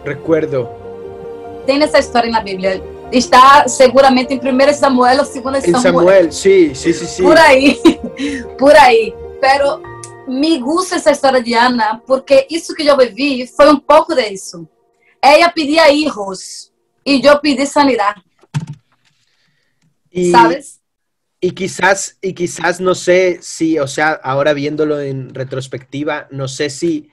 Recuerdo. Tiene esa historia en la Biblia. Está seguramente en 1 Samuel o 2 Samuel. En Samuel, sí. Por ahí. Pero me gusta esa historia de Ana, porque eso que yo viví fue un poco de eso. Ella pedía hijos y yo pedí sanidad. ¿Sabes? Y quizás no sé si, o sea, ahora viéndolo en retrospectiva, no sé si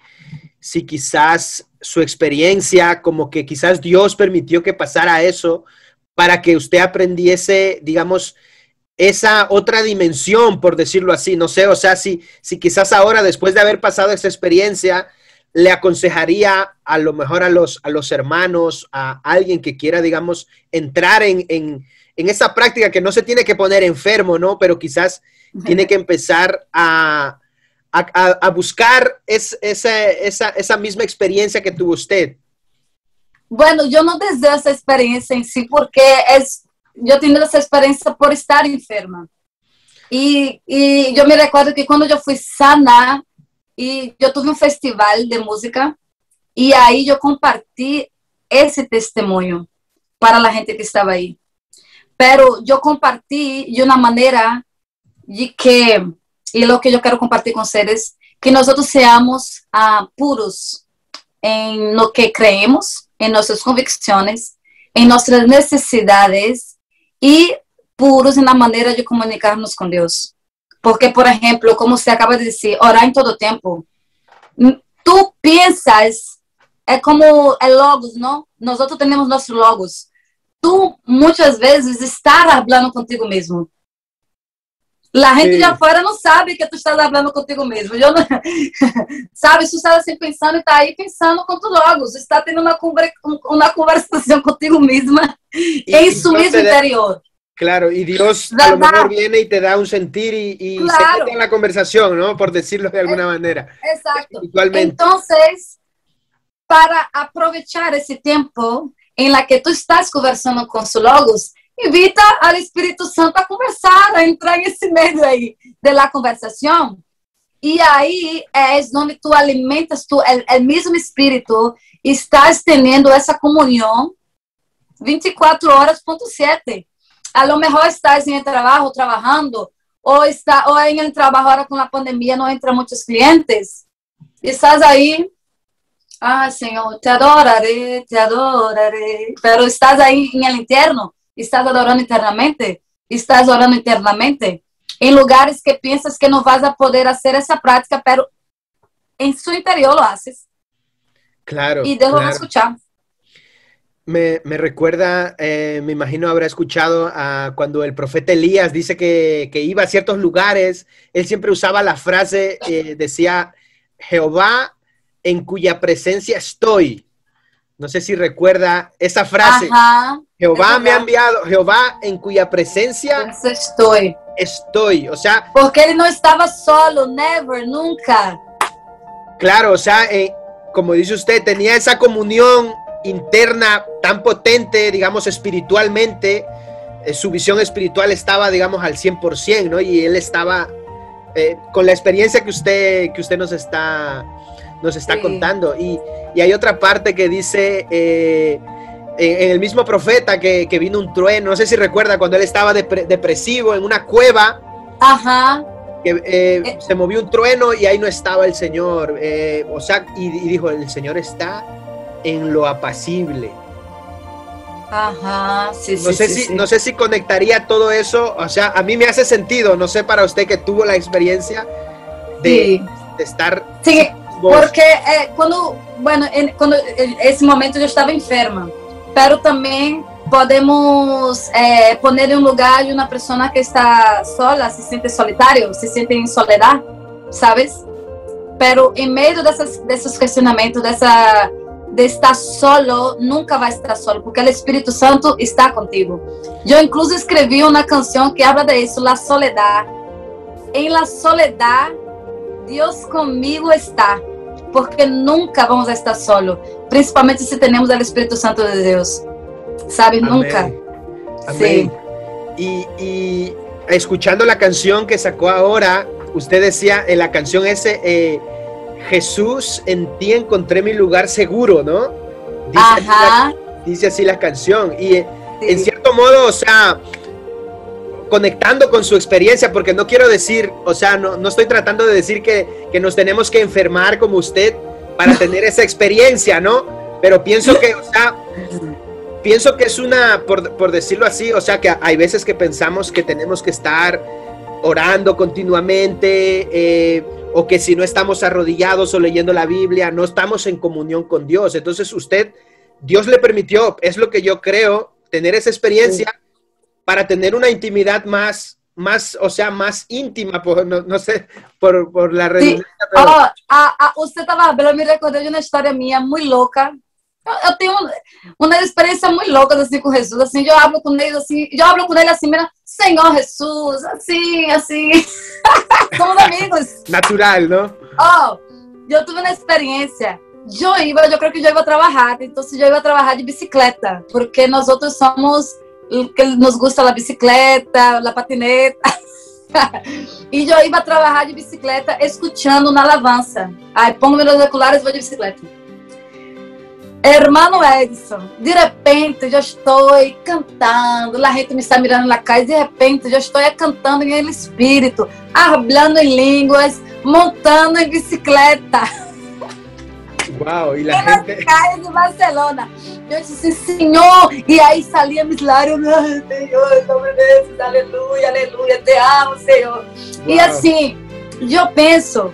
quizás su experiencia, como que quizás Dios permitió que pasara eso para que usted aprendiese, digamos, esa otra dimensión, por decirlo así. No sé, o sea, si quizás ahora, después de haber pasado esa experiencia, le aconsejaría a lo mejor a los hermanos, a alguien que quiera, digamos, entrar en esa práctica, que no se tiene que poner enfermo, ¿no? Pero quizás tiene que empezar a buscar esa misma experiencia que tuvo usted. Bueno, yo no deseo esa experiencia en sí, porque yo he tenido esa experiencia por estar enferma. Y yo me recuerdo que cuando yo fui sana, y yo tuve un festival de música, y ahí yo compartí ese testimonio para la gente que estaba ahí. Pero yo compartí de una manera y lo que yo quiero compartir con ustedes, que nosotros seamos puros en lo que creemos, en nuestras convicciones, en nuestras necesidades y puros en la manera de comunicarnos con Dios. Porque, por ejemplo, como se acaba de decir, orar en todo tiempo. Tú piensas, es como el logos, ¿no? Nosotros tenemos nuestros logos. Tú muchas veces estás hablando contigo mismo. La gente de afuera no sabe que tú estás hablando contigo mismo. Yo no, ¿sabes? Tú estás así pensando y está ahí pensando con tus logos. Está teniendo una conversación contigo misma en su mismo interior. Claro, y Dios a lo mejor viene y te da un sentir y claro, se mete en la conversación, ¿no? Por decirlo de alguna manera. Exacto. Entonces, para aprovechar ese tiempo en la que tú estás conversando con sus logos, invita al Espíritu Santo a conversar, a entrar en ese medio ahí de la conversación. Y ahí es donde tú alimentas tú, el mismo Espíritu, y estás teniendo esa comunión 24/7. A lo mejor estás en el trabajo trabajando, o en el trabajo ahora con la pandemia no entran muchos clientes. Estás ahí, ay Señor, te adoraré, pero estás ahí en el interno, estás adorando internamente, estás orando internamente, en lugares que piensas que no vas a poder hacer esa práctica, pero en su interior lo haces. Claro. Y déjame escuchar. Me recuerda, me imagino habrá escuchado a cuando el profeta Elías dice que iba a ciertos lugares, él siempre usaba la frase, decía, Jehová en cuya presencia estoy. No sé si recuerda esa frase. Ajá, Jehová me ha enviado, Jehová en cuya presencia estoy. O sea, porque él no estaba solo, never, nunca. Claro, o sea, como dice usted, tenía esa comunión interna tan potente, digamos, espiritualmente, su visión espiritual estaba, digamos, al 100%, ¿no? Y él estaba, con la experiencia que usted nos está contando. Y hay otra parte que dice, en el mismo profeta que vino un trueno, no sé si recuerda, cuando él estaba depresivo en una cueva. Ajá. Que se movió un trueno y ahí no estaba el Señor. O sea, y dijo, el Señor está en lo apacible. Ajá, sí. No sé si conectaría todo eso, o sea, a mí me hace sentido, no sé para usted que tuvo la experiencia de estar... Sí, porque cuando en ese momento yo estaba enferma, pero también podemos poner en un lugar y una persona que está sola, se siente solitario, se siente en soledad, ¿sabes? Pero en medio de esos cuestionamientos, de estar solo, nunca va a estar solo, porque el Espíritu Santo está contigo. Yo incluso escreví una canción que habla de eso, la soledad. En la soledad, Dios conmigo está, porque nunca vamos a estar solo, principalmente si tenemos el Espíritu Santo de Dios. ¿Sabes? Nunca. Amén. Sí. Y escuchando la canción que sacó ahora, usted decía en la canción ese... Jesús, en ti encontré mi lugar seguro, ¿no? Dice así la canción. Y en cierto modo, o sea, conectando con su experiencia, porque no quiero decir, o sea, no estoy tratando de decir que nos tenemos que enfermar como usted para tener esa experiencia, ¿no? Pero pienso que, o sea, pienso que es una, por decirlo así, o sea, que hay veces que pensamos que tenemos que estar orando continuamente, o que si no estamos arrodillados o leyendo la Biblia, no estamos en comunión con Dios. Entonces usted, Dios le permitió, es lo que yo creo, tener esa experiencia para tener una intimidad más o sea, más íntima, por la redundancia. Sí. Pero... usted estaba hablando, me recordé de una historia mía muy loca. Eu tenho uma experiência muito louca assim com Jesus, assim, eu hablo com ele assim, mira, Senhor Jesus, assim, somos amigos. Natural, não? Eu tive uma experiência, eu creio que eu ia trabalhar, então eu ia trabalhar de bicicleta, porque nós outros somos, que nos gusta a bicicleta, a patineta, e eu ia trabalhar de bicicleta, escutando na alavança, aí pongo meus auriculares e vou de bicicleta. Hermano Edison, de repente yo estoy cantando, la gente me está mirando na cara, de repente yo estoy cantando en el espíritu, hablando en lenguas, montando en bicicleta. Wow, y la gente... En las calles de Barcelona. Yo dije, Señor, y ahí salía mis lágrimas, Señor, no me dejes, aleluya, aleluya, te amo, Señor. Wow. Y así, yo pienso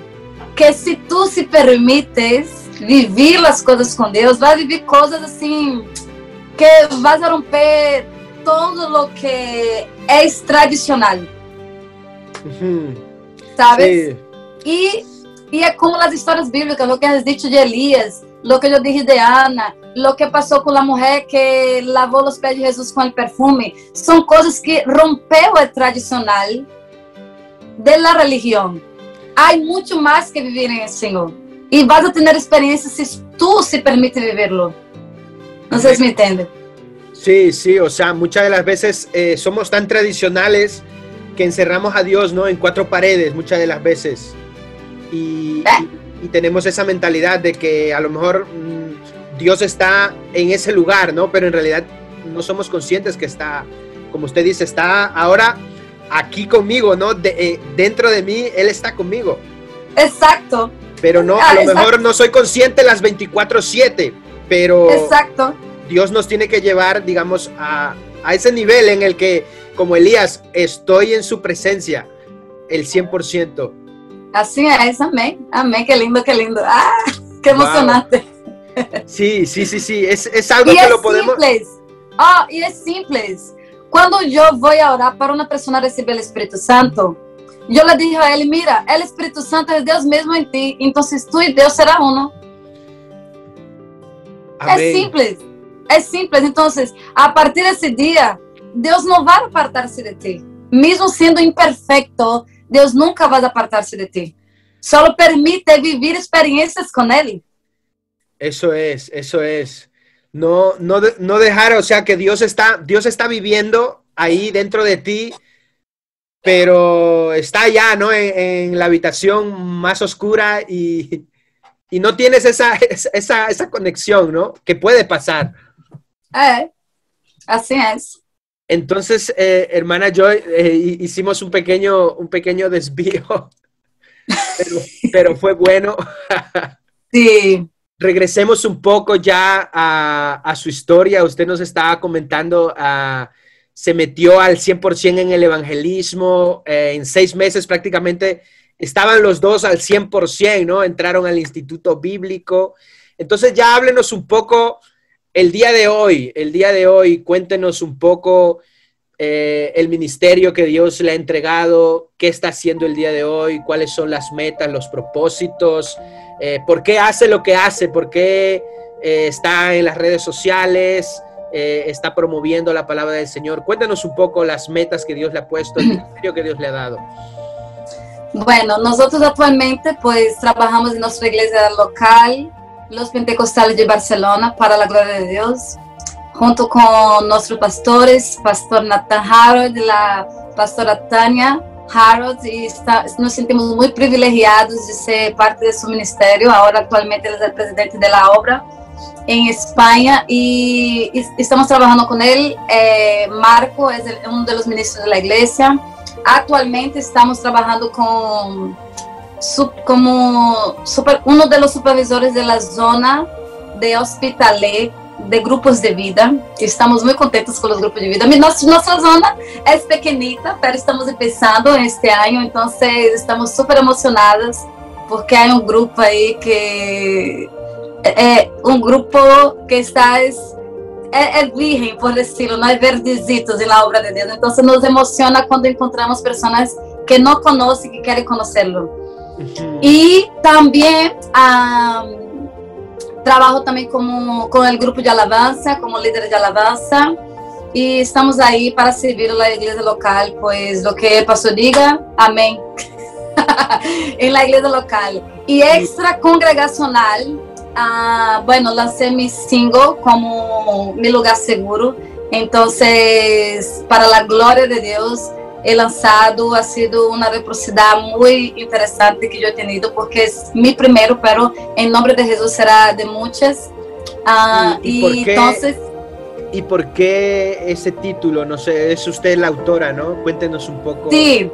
que si tú se permites vivir as coisas com Deus, vai viver coisas assim que vai romper todo o que é tradicional, sabes? E é como as histórias bíblicas, o que has dicho de Elias, o que eu dije de Ana, o que passou com a mulher que lavou os pés de Jesus com o perfume, são coisas que rompeu o tradicional da religião. Há muito mais que viver em Senhor. Y vas a tener experiencia si tú se permite vivirlo. No sé si me entiendes. Sí, sí, o sea, muchas de las veces somos tan tradicionales que encerramos a Dios, ¿no? En cuatro paredes, muchas de las veces. Y tenemos esa mentalidad de que a lo mejor Dios está en ese lugar, ¿no? Pero en realidad no somos conscientes que está, como usted dice, está ahora aquí conmigo, ¿no? Dentro de mí, Él está conmigo. Exacto. Pero no, a lo mejor no soy consciente las 24/7, pero Dios nos tiene que llevar, digamos, a ese nivel en el que, como Elías, estoy en su presencia, el 100%. Así es, amén, amén, qué lindo, qué lindo. ¡Ah, qué emocionante! Wow. Sí, sí, sí, sí, es algo y que es lo podemos... Simples. Oh, y es simple. Cuando yo voy a orar para una persona recibir el Espíritu Santo, yo le dije a él, mira, el Espíritu Santo es Dios mismo en ti, entonces tú y Dios será uno. Amén. Es simples, entonces a partir de ese día, Dios no va a apartarse de ti. Mesmo siendo imperfecto, Dios nunca va a apartarse de ti. Solo permite vivir experiencias con Él. Eso es, eso es. No dejar, o sea, que Dios está viviendo ahí dentro de ti, pero está allá, ¿no? En la habitación más oscura y no tienes esa conexión, ¿no? Que puede pasar. Así es. Entonces, hermana Joy, hicimos un pequeño desvío, pero fue bueno. Sí. Regresemos un poco ya a su historia. Usted nos estaba comentando se metió al 100% en el evangelismo, en 6 meses prácticamente estaban los dos al 100%, ¿no? Entraron al instituto bíblico. Entonces ya háblenos un poco el día de hoy, cuéntenos un poco el ministerio que Dios le ha entregado, qué está haciendo el día de hoy, cuáles son las metas, los propósitos, por qué hace lo que hace, por qué está en las redes sociales, está promoviendo la palabra del Señor. Cuéntanos un poco las metas que Dios le ha puesto, el ministerio que Dios le ha dado. Bueno, nosotros actualmente pues trabajamos en nuestra iglesia local, Los Pentecostales de Barcelona, para la gloria de Dios, junto con nuestros pastores, Pastor Nathan Harrod, la pastora Tania Harrod, y nos sentimos muy privilegiados de ser parte de su ministerio. Ahora actualmente él es el presidente de la obra en España y estamos trabajando con él. Marco es uno de los ministros de la iglesia. Actualmente estamos trabajando como uno de los supervisores de la zona de Hospitalet de grupos de vida. Estamos muy contentos con los grupos de vida. Nuestra zona es pequeñita, pero estamos empezando este año, entonces estamos súper emocionadas porque hay un grupo ahí que... un grupo que está es virgen, por decirlo, no hay verdecitos en la obra de Dios. Entonces nos emociona cuando encontramos personas que no conocen, que quieren conocerlo. Y también trabajo también con el grupo de alabanza, como líder de alabanza. Y estamos ahí para servir a la iglesia local, pues lo que el pastor diga, amén. En la iglesia local. Y extra congregacional, bueno, lancei meu single como Mi Lugar Seguro. Então, para a glória de Deus, he lançado. Ha sido uma reciprocidade muito interessante que eu tenho tido, porque é meu primeiro, mas em nome de Jesus será de muitas. ¿Y por qué ese título? No sé, es usted la autora, ¿no? Cuéntenos un poco. Sí.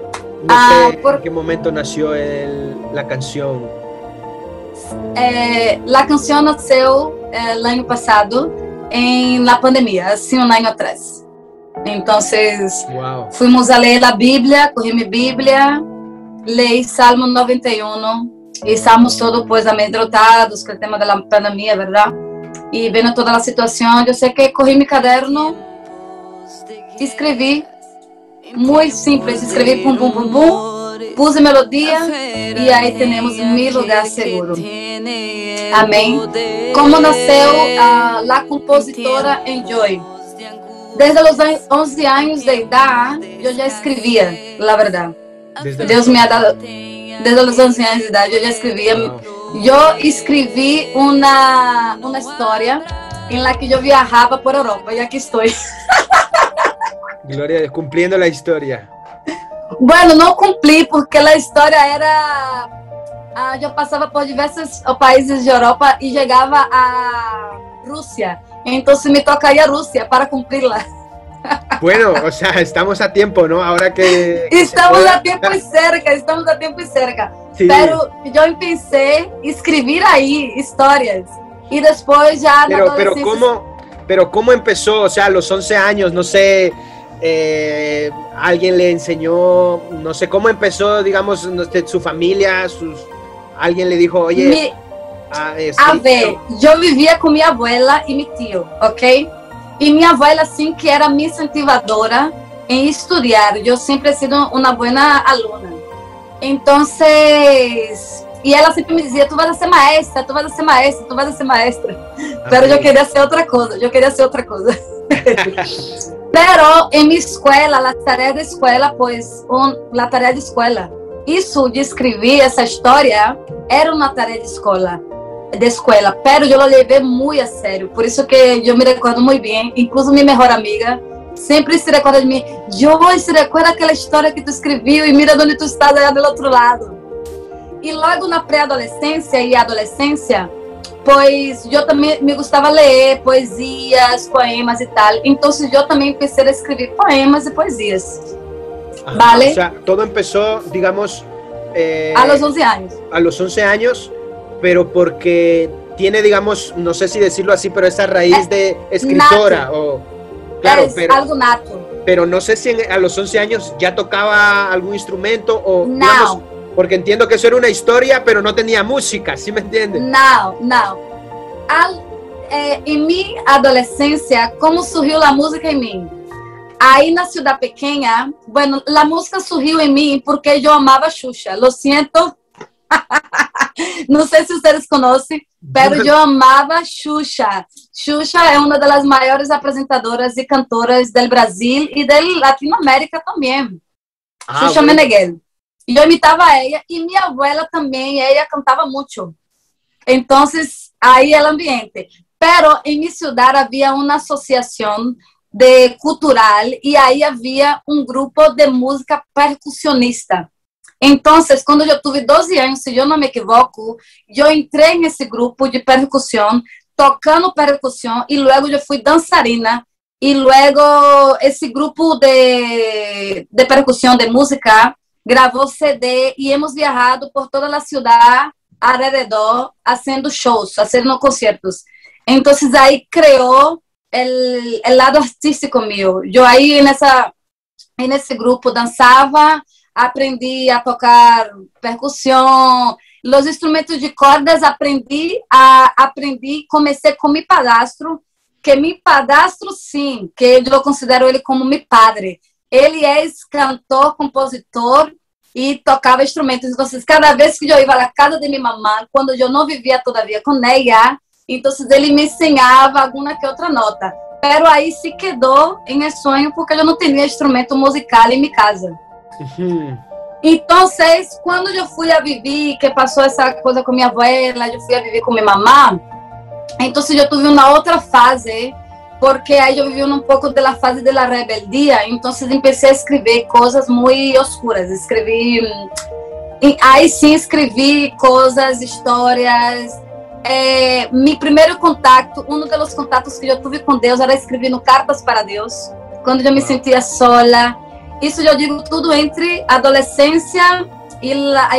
¿En qué momento nació la canción? La canción nació el año pasado, en la pandemia, assim, um ano atrás. Então, wow. Fomos a ler a Bíblia, corri minha Bíblia, leí Salmo 91, e estamos todos, pois, amedrontados com o tema da pandemia, verdade? E vendo toda a situação, eu sei que corri meu caderno, escrevi, muito simples, escrevi pum, pum, pum, pum, puse melodía y ahí tenemos Mi Lugar Seguro. Amén. ¿Cómo nació la compositora en Joy? Desde los 11 años de edad yo ya escribía, la verdad. Dios me ha dado, desde los 11 años de edad yo ya escribía. Yo escribí una historia en la que yo viajaba por Europa y aquí estoy. Gloria, cumpliendo la historia. Bueno, não cumpri, porque a história era... eu passava por diversos países de Europa e chegava a Rússia. Então, se me tocaria a Rússia para cumpri-la. Bueno, ou seja, estamos a tempo, não? Agora que... Estamos a tempo e cerca, estamos a tempo e cerca. Sí. Mas eu pensei em escrever aí histórias. E depois já... Pero como começou? Ou seja, aos 11 anos, não sei... alguien le enseñó, no sé cómo empezó, digamos, su familia, alguien le dijo, oye... a ver, yo vivía con mi abuela y mi tío, ¿ok? Y mi abuela, sí, que era mi incentivadora en estudiar. Yo siempre he sido una buena alumna. Entonces, y ella siempre me decía, tú vas a ser maestra, tú vas a ser maestra, tú vas a ser maestra. Pero yo quería hacer otra cosa, yo quería hacer otra cosa. Pero en mi escuela, la tarea de escuela, pues, la tarea de escuela, eso de escribir esa historia era una tarea de escuela, pero yo lo llevé muy a serio, por eso que yo me recuerdo muy bien, incluso mi mejor amiga siempre se recuerda de mí, Joy, se recuerda aquella historia que tú escribió y mira dónde tú estás allá del otro lado. Y luego en la preadolescencia y adolescencia, pois eu também me gostava ler poesias, poemas e tal. Então eu também comecei a escrever poemas e poesias. Ajá, vale? O sea, todo empezó, digamos, a los 11 años. A los 11 años, pero porque tiene, digamos, no sé si decirlo así, pero esa raíz de escritora nato. Claro, pero algo nato. Pero no sé si a los 11 años ya tocaba algún instrumento o no. Digamos, porque entiendo que eso era una historia, pero no tenía música, ¿sí me entiendes? No, no. En mi adolescencia, ¿cómo surgió la música en mí? Ahí na ciudad pequeña, bueno, la música surgió en mí porque yo amaba a Xuxa, lo siento. No sé si ustedes conocen, pero yo amaba a Xuxa. Xuxa es una de las mayores apresentadoras y cantoras del Brasil y de Latinoamérica también. Xuxa Meneghel. E eu imitava ela, e minha abuela também, ela cantava muito. Então, aí é o ambiente. Mas em minha cidade havia uma associação cultural, e aí havia grupo de música percussionista. Então, quando eu tive 12 anos, se eu não me equivoco, eu entrei nesse grupo de percussão, tocando percussão, e logo eu fui dançarina. E logo esse grupo de percussão, de música, gravou CD e hemos viajado por toda a cidade alrededor, fazendo shows, fazendo concertos. Então, aí criou o lado artístico meu. Eu aí nesse grupo dançava, aprendi a tocar percussão, os instrumentos de cordas aprendi, comecei com meu padrasto, que meu padrasto sim, que eu considero ele como meu padre. Ele é cantor, compositor e tocava instrumentos. Então, cada vez que eu ia à casa de minha mamãe, quando eu não vivia todavia com ela, então ele me ensinava alguma que outra nota. Mas aí se quedou em sonho porque eu não tinha instrumento musical em minha casa. Então, quando eu fui a viver, que passou essa coisa com minha abuela, eu fui a viver com minha mamãe, então eu tive uma outra fase. Porque aí eu vivi um pouco da fase da rebeldia, então comecei a escrever coisas muito oscuras. Escrevi, aí sim escrevi coisas, histórias, Meu primeiro contato, um dos contatos que eu tive com Deus era escrevendo cartas para Deus, quando eu me sentia sola. Isso eu digo tudo entre adolescência e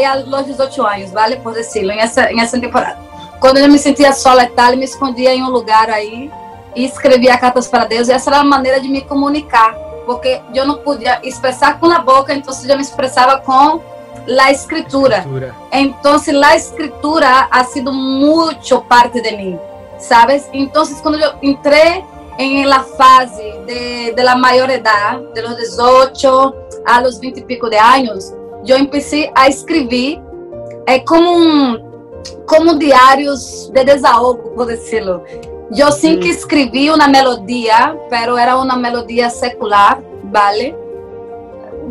aos 18 anos, vale? Por decirlo, em essa temporada. Quando eu me sentia sola e tal, eu me escondia em um lugar aí e escrevia cartas para Deus. E essa era a maneira de me comunicar, porque eu não podia expressar com a boca, então eu me expressava com la escritura. Entonces la escritura ha sido mucho parte de mí, ¿sabes? Entonces cuando yo entré en la fase de la mayor edad, de los 18 a los 20 y pico de años, yo empecé a escribir como diarios de desahogo, por decirlo. Yo sí que escribí una melodía, pero era una melodía secular, ¿vale?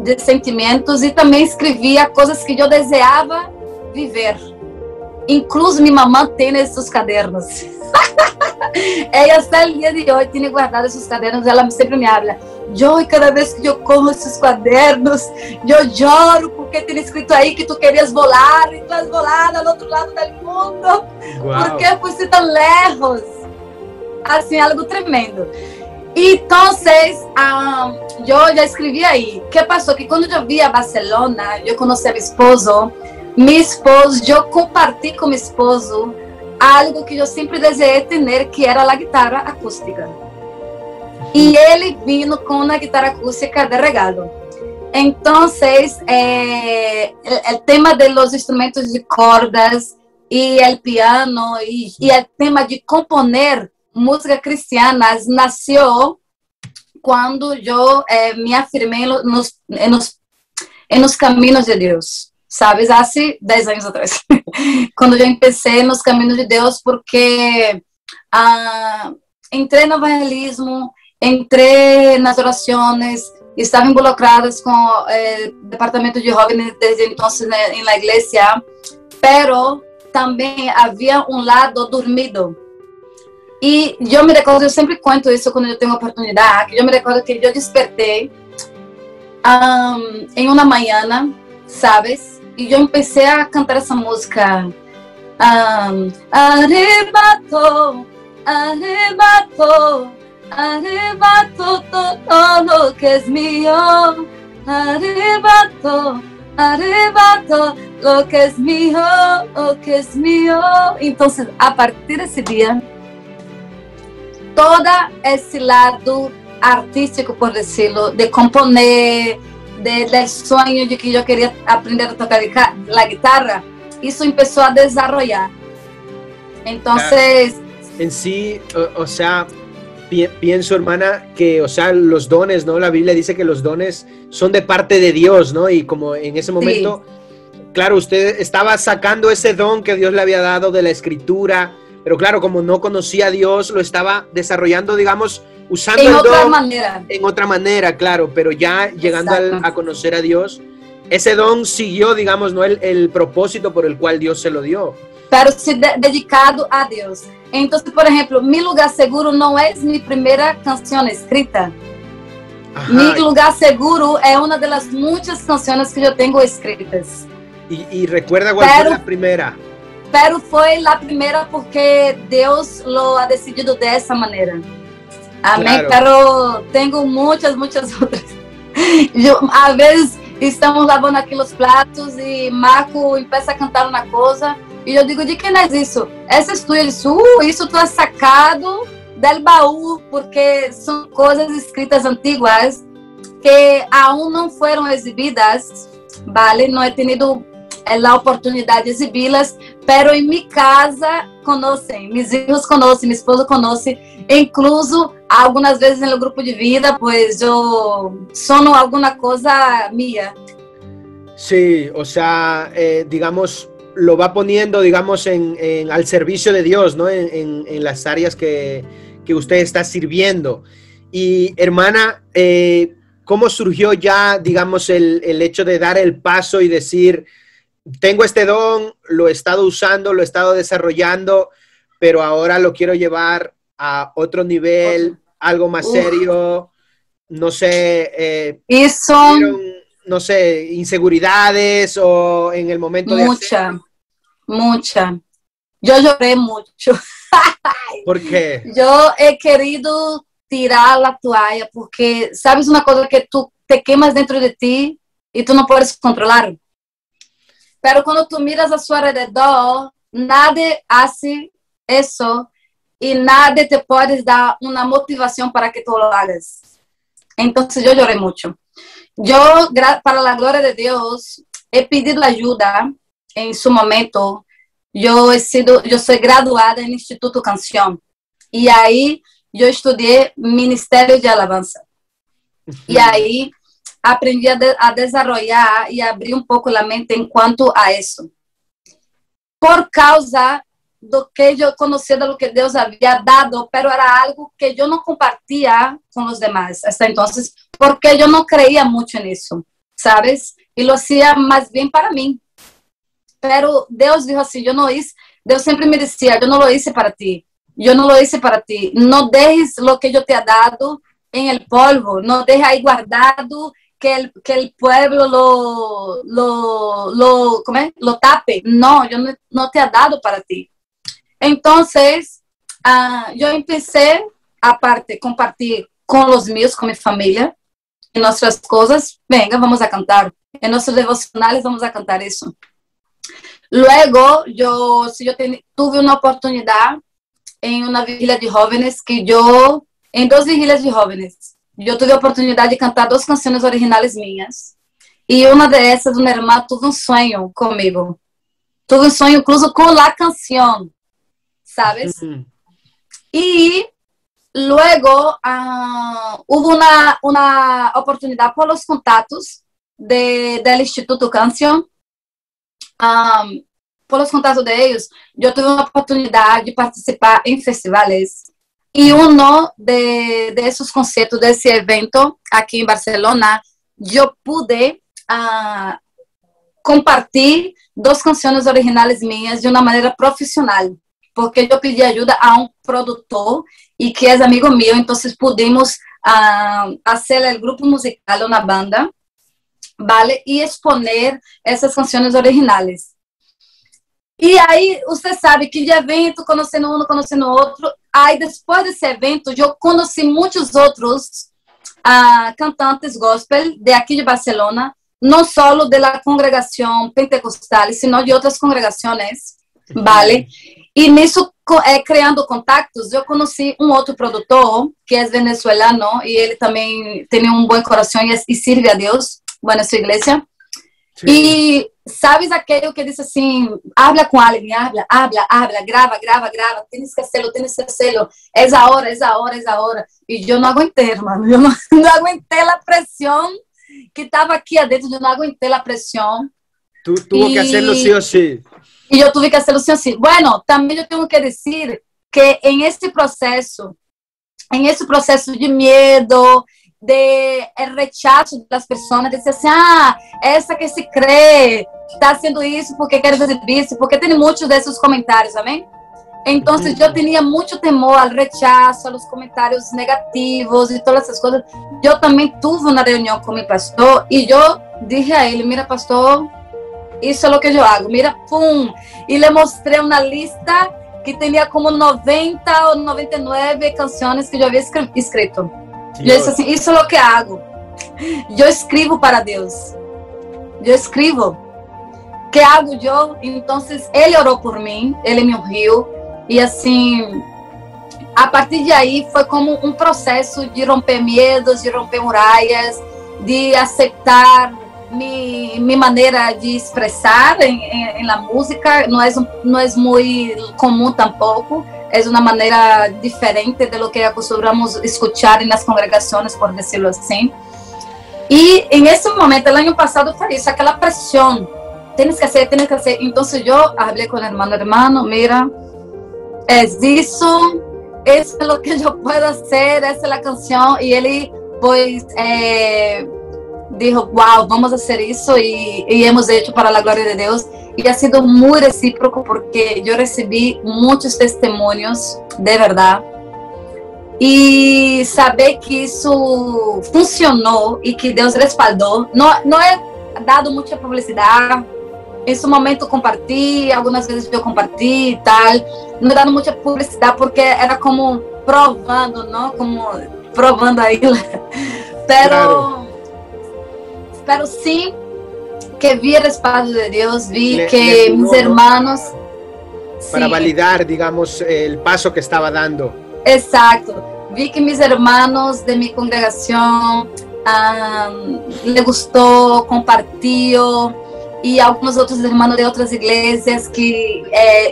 De sentimentos, e também escrevia coisas que eu desejava viver. Incluso minha mamãe tem esses cadernos. Ela até o dia de hoje tem guardado esses cadernos. Ela sempre me habla. Joy, cada vez que eu corro esses cadernos, eu choro porque tem escrito aí que tu querias volar e tu has volado ao outro lado do mundo. Wow. Porque foste tão lejos. Assim, algo tremendo. Entonces, yo ya escribí ahí. ¿Qué pasó? Que cuando yo vi a Barcelona, yo conocí a mi esposo. Yo compartí con mi esposo algo que yo siempre deseé tener, que era la guitarra acústica. Y él vino con una guitarra acústica de regalo. Entonces, el tema de los instrumentos de cordas y el piano y el tema de componer música cristiana nasceu quando eu me afirmei nos caminhos de Deus, sabes? Há 10 anos atrás, quando eu comecei nos caminhos de Deus, porque entrei no evangelismo, entrei nas orações, estava involucrada com o departamento de jovens desde então na igreja, mas também havia lado dormido. E eu me recordo, eu sempre conto isso quando eu tenho oportunidade, eu me recordo que eu despertei em uma manhã, sabes? E eu comecei a cantar essa música. Arrebatou, arrebatou, arrebatou todo o que é meu. Arrebatou, arrebatou o que é meu, o que é meu. Então, a partir desse dia, todo esse lado artístico, por decirlo, de componer, del sonho de que eu queria aprender a tocar a guitarra, isso começou a desenvolver. Então, en sí, o sea, pienso, hermana, que, o sea, los dones, ¿no? La Biblia dice que los dones son de parte de Dios, ¿no? Y como en ese momento, sí, claro, usted estaba sacando ese don que Dios le había dado de la escritura. Pero claro, como no conocía a Dios, lo estaba desarrollando, digamos, usando el don en otra manera, claro, pero ya llegando a conocer a Dios, ese don siguió, digamos, ¿no? El propósito por el cual Dios se lo dio. Pero se dedicado a Dios. Entonces, por ejemplo, Mi lugar seguro no es mi primera canción escrita. Ajá. Mi lugar seguro es una de las muchas canciones que yo tengo escritas. Y recuerda cuál fue la primera. Pero foi a primeira porque Deus lo ha decidido dessa maneira. Amém? Claro. Pero tenho muitas outras. Às vezes estamos lavando aqui os pratos e Marco começa a cantar uma coisa e eu digo, de quem é isso? Essa é tua. Ele diz, isso tu has sacado del baú, porque são coisas escritas antigas que aún não foram exibidas, vale? Não é tenido a oportunidade de exibi-las, pero em minha casa conhecem, meus filhos conhecem, meu esposo conhece, incluso algumas vezes no grupo de vida, pois eu sono alguma coisa minha. Sí, o sea, digamos, lo va poniendo, digamos, al servicio de Dios, ¿no? En las áreas que usted está sirviendo. Y hermana, ¿cómo surgió ya, digamos, el hecho de dar el paso y decir, tengo este don, lo he estado usando, lo he estado desarrollando, pero ahora lo quiero llevar a otro nivel, algo más serio, no sé, eso, no sé, inseguridades o en el momento de hacer? Mucha. Yo lloré mucho. ¿Por qué? Yo he querido tirar la toalla porque, ¿sabes una cosa? Que tú te quemas dentro de ti y tú no puedes controlar. Pero cuando tú miras a su alrededor, nadie hace eso y nadie te puede dar una motivación para que tú lo hagas. Entonces yo lloré mucho. Yo, para la gloria de Dios, he pedido ayuda en su momento. Yo soy graduada en el Instituto Canción. Y ahí yo estudié Ministerio de Alabanza. Y ahí aprendí a desarrollar y abrir un poco la mente en cuanto a eso. Por causa de que yo conocía de lo que Dios había dado, pero era algo que yo no compartía con los demás hasta entonces, porque yo no creía mucho en eso, ¿sabes? Y lo hacía más bien para mí. Pero Dios dijo así, yo no hice, Dios siempre me decía, yo no lo hice para ti, yo no lo hice para ti, no dejes lo que yo te he dado en el polvo, no dejes ahí guardado que el pueblo lo tape, no, yo no te he dado para ti. Entonces, yo empecé, aparte, compartir con los míos, con mi familia, en nuestras cosas, venga, vamos a cantar, en nuestros devocionales vamos a cantar eso. Luego, tuve una oportunidad en una vigilia de jóvenes en dos vigilias de jóvenes, yo tuve la oportunidad de cantar dos canciones originales minhas. Y una de esas, una hermana, tuvo un sueño conmigo. Tuve un sueño incluso con la canción, ¿sabes? Y luego hubo una oportunidad por los contactos del Instituto Canción. Por los contactos de ellos, yo tuve una oportunidad de participar en festivales y uno de esos conciertos, de ese evento aquí en Barcelona, yo pude compartir dos canciones originales mías de una manera profesional, porque yo pedí ayuda a un productor y que es amigo mío, entonces pudimos hacer el grupo musical, una banda, ¿vale? Y exponer essas canções originais. E aí, você sabe que de evento, conhecendo um, conhecendo outro, aí depois desse evento, eu conheci muitos outros cantantes gospel de aqui de Barcelona, não só da congregação pentecostal, sino de outras congregações, ¿vale? E nisso, criando contactos, eu conheci um outro produtor, que é venezuelano, e ele também tem bom coração e serve a Deus. Bueno, su iglesia. Sí. Y sabes aquello que dice así, habla con alguien, habla, graba, tienes que hacerlo, es ahora. Y yo no aguanté, hermano, yo no aguanté la presión que estaba aquí adentro, Tuvo que hacerlo sí o sí. Y yo tuve que hacerlo sí o sí. Bueno, también yo tengo que decir que en este proceso, de miedo, de rechazo das pessoas, dizer assim, essa que se crê, está sendo isso porque quer fazer isso, porque tem muitos desses comentários, amém? Então, eu tinha muito temor ao rechazo, aos comentários negativos e todas essas coisas. Eu também tive uma reunião com meu pastor e eu disse a ele, mira pastor, isso é o que eu hago, mira, pum, e lhe mostrei uma lista que tinha como 90 ou 99 canções que eu havia escrito. Yo digo así, eso es lo que hago. Yo escribo para Dios. Yo escribo. ¿Qué hago yo? Entonces, Él oró por mí, Él me ungió. Y así, a partir de ahí fue como un proceso de romper miedos, de romper murallas, de aceptar mi manera de expresar en la música. No es muy común tampoco. Es una manera diferente de lo que acostumbramos escuchar en las congregaciones, por decirlo así. Y en ese momento, el año pasado fue eso, aquella presión. Tienes que hacer. Entonces yo hablé con el hermano, mira, es eso, es lo que yo puedo hacer, esa es la canción. Y él, pues, dijo, wow, vamos a hacer eso y hemos hecho para la gloria de Dios. Y ha sido muy recíproco porque yo recibí muchos testimonios de verdad y saber que eso funcionó y que Dios respaldó. No he dado mucha publicidad, En su momento comparti, algunas vezes eu comparti e tal, não me dando muita publicidade porque era como provando, não? Como provando a ilha. Claro. Pero sim que vi o respaldo de Deus, vi que mis hermanos... Para sí, validar, digamos, el paso que estaba dando. Exacto. Vi que mis hermanos de mi congregación le gustó, compartió, y algunos otros hermanos de otras iglesias que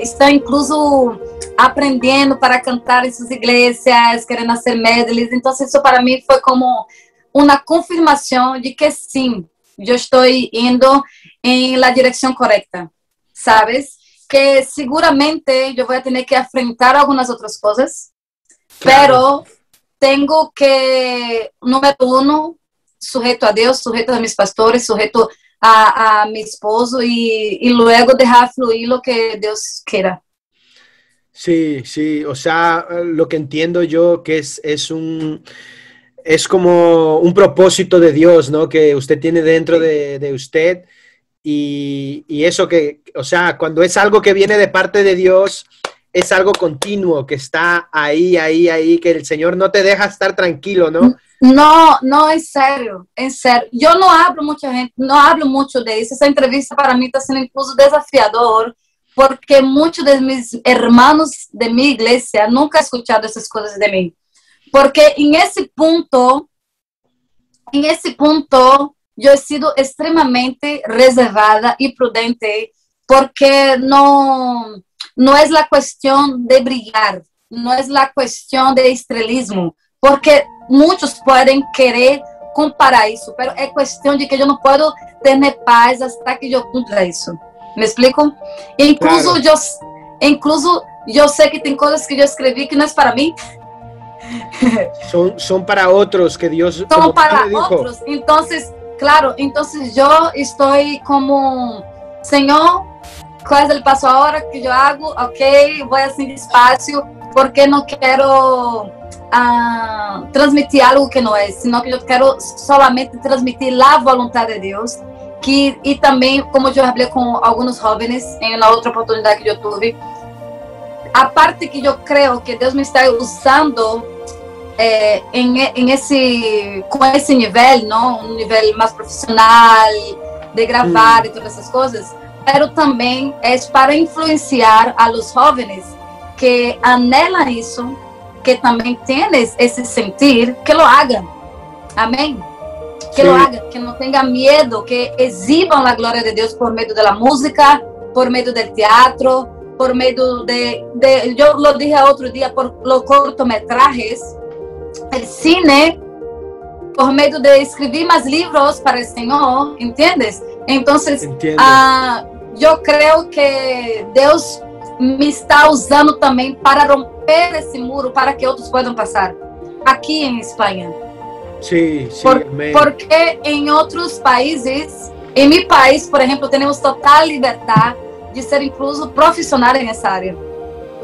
están incluso aprendiendo para cantar en sus iglesias, quieren hacer medleys. Entonces eso para mí fue como una confirmación de que sí, yo estoy yendo en la dirección correcta, ¿sabes? Que seguramente yo voy a tener que enfrentar algunas otras cosas, claro, pero tengo que, número uno, sujeto a Dios, sujeto a mis pastores, sujeto a mi esposo y luego dejar fluir lo que Dios quiera. Sí, sí, o sea, lo que entiendo yo que es como un propósito de Dios, ¿no? Que usted tiene dentro de usted. Y eso que, o sea, cuando es algo que viene de parte de Dios, es algo continuo, que está ahí, que el Señor no te deja estar tranquilo, ¿no? No, no, en serio, en serio. Yo no hablo mucha gente, no hablo mucho de eso. Esa entrevista para mí está siendo incluso desafiador, porque muchos de mis hermanos de mi iglesia nunca han escuchado esas cosas de mí. Porque en ese punto, yo he sido extremadamente reservada y prudente porque no es la cuestión de brillar, no es la cuestión de estrelismo, porque muchos pueden querer comparar eso, pero es cuestión de que yo no puedo tener paz hasta que yo cumpla eso. ¿Me explico? E incluso, claro, yo sé que hay cosas que yo escribí que no es para mí. Son para otros que Dios... Son para otros, entonces... Claro, entonces yo estoy como, Señor, ¿cuál es el paso ahora que yo hago? Ok, voy así despacio, porque no quiero transmitir algo que no es, sino que yo quiero solamente transmitir la voluntad de Dios. Que, y también, como yo hablé con algunos jóvenes en la otra oportunidad que yo tuve, aparte que yo creo que Dios me está usando... com esse nível, não? Nível mais profissional, de gravar e todas essas coisas, mas também é para influenciar a los jovens que anelam isso, que também têm esse sentir, que lo hagan, amém? Que lo hagan, que não tenha medo, que exibam a glória de Deus por meio da música, por meio do teatro, por meio de eu lo dije outro dia, por los cortometrajes, el cine, por medio de escribir más libros para el Señor, ¿entiendes? Entonces, yo creo que Dios me está usando también para romper ese muro, para que otros puedan pasar, aquí en España. Sí, sí, porque en otros países, en mi país, por ejemplo, tenemos total libertad de ser incluso profesional en esa área,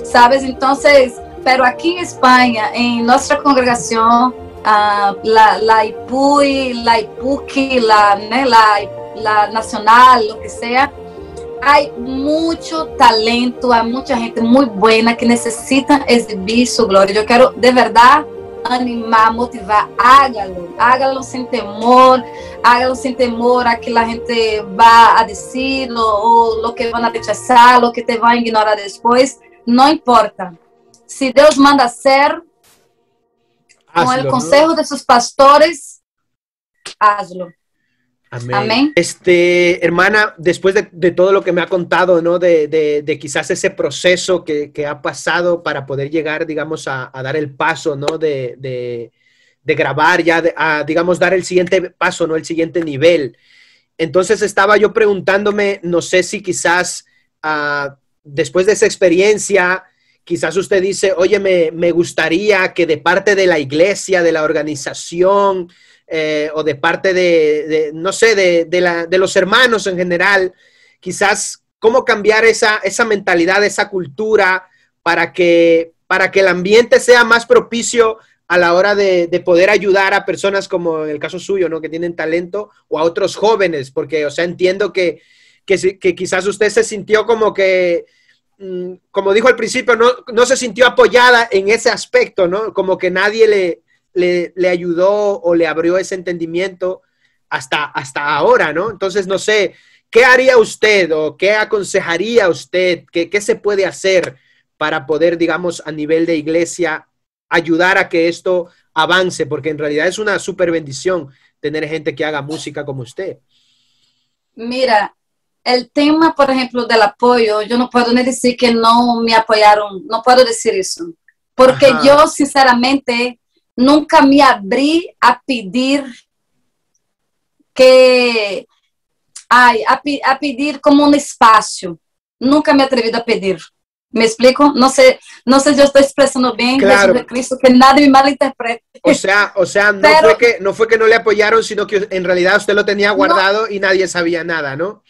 ¿sabes? Entonces... Pero aquí en España, en nuestra congregación, la IPUI, la IPUCI, la nacional, lo que sea, hay mucho talento, hay mucha gente muy buena que necesita exhibir su gloria. Yo quiero de verdad animar, motivar, hágalo sin temor, a que la gente va a decirlo, o lo que van a rechazar, lo que te van a ignorar después, no importa. Si Dios manda hacer, hazlo, con el consejo, ¿no?, de sus pastores, hazlo. Amén. Amén. Hermana, después de todo lo que me ha contado, ¿no? De quizás ese proceso que ha pasado para poder llegar, digamos, a dar el paso, ¿no? De grabar, ya a, digamos, dar el siguiente paso, ¿no? El siguiente nivel. Entonces estaba yo preguntándome, no sé si quizás después de esa experiencia... Quizás usted dice, oye, me gustaría que de parte de la iglesia, de la organización, o de parte de no sé, de los hermanos en general, quizás cómo cambiar esa mentalidad, esa cultura, para que el ambiente sea más propicio a la hora de poder ayudar a personas como en el caso suyo, ¿no? Que tienen talento, o a otros jóvenes, porque, o sea, entiendo que que quizás usted se sintió como que, como dijo al principio, no se sintió apoyada en ese aspecto, ¿no? Como que nadie le ayudó o le abrió ese entendimiento hasta ahora, ¿no? Entonces, no sé, ¿qué haría usted o qué aconsejaría usted? ¿Qué se puede hacer para poder, digamos, a nivel de iglesia, ayudar a que esto avance? Porque en realidad es una súper bendición tener gente que haga música como usted. Mira, el tema, por ejemplo, del apoyo, yo no puedo ni decir que no me apoyaron, no puedo decir eso. Porque ajá, yo, sinceramente, nunca me abrí a pedir que... Ai, a pedir como um espaço. Nunca me atrevi a pedir. Me explico? Não sei se eu estou expressando bem, claro. Jesús de Cristo, que nada me malinterprete. O sea, no, pero, no fue que no le apoyaron, sino que en realidad usted lo tenía guardado, no, y nadie sabía nada, ¿no?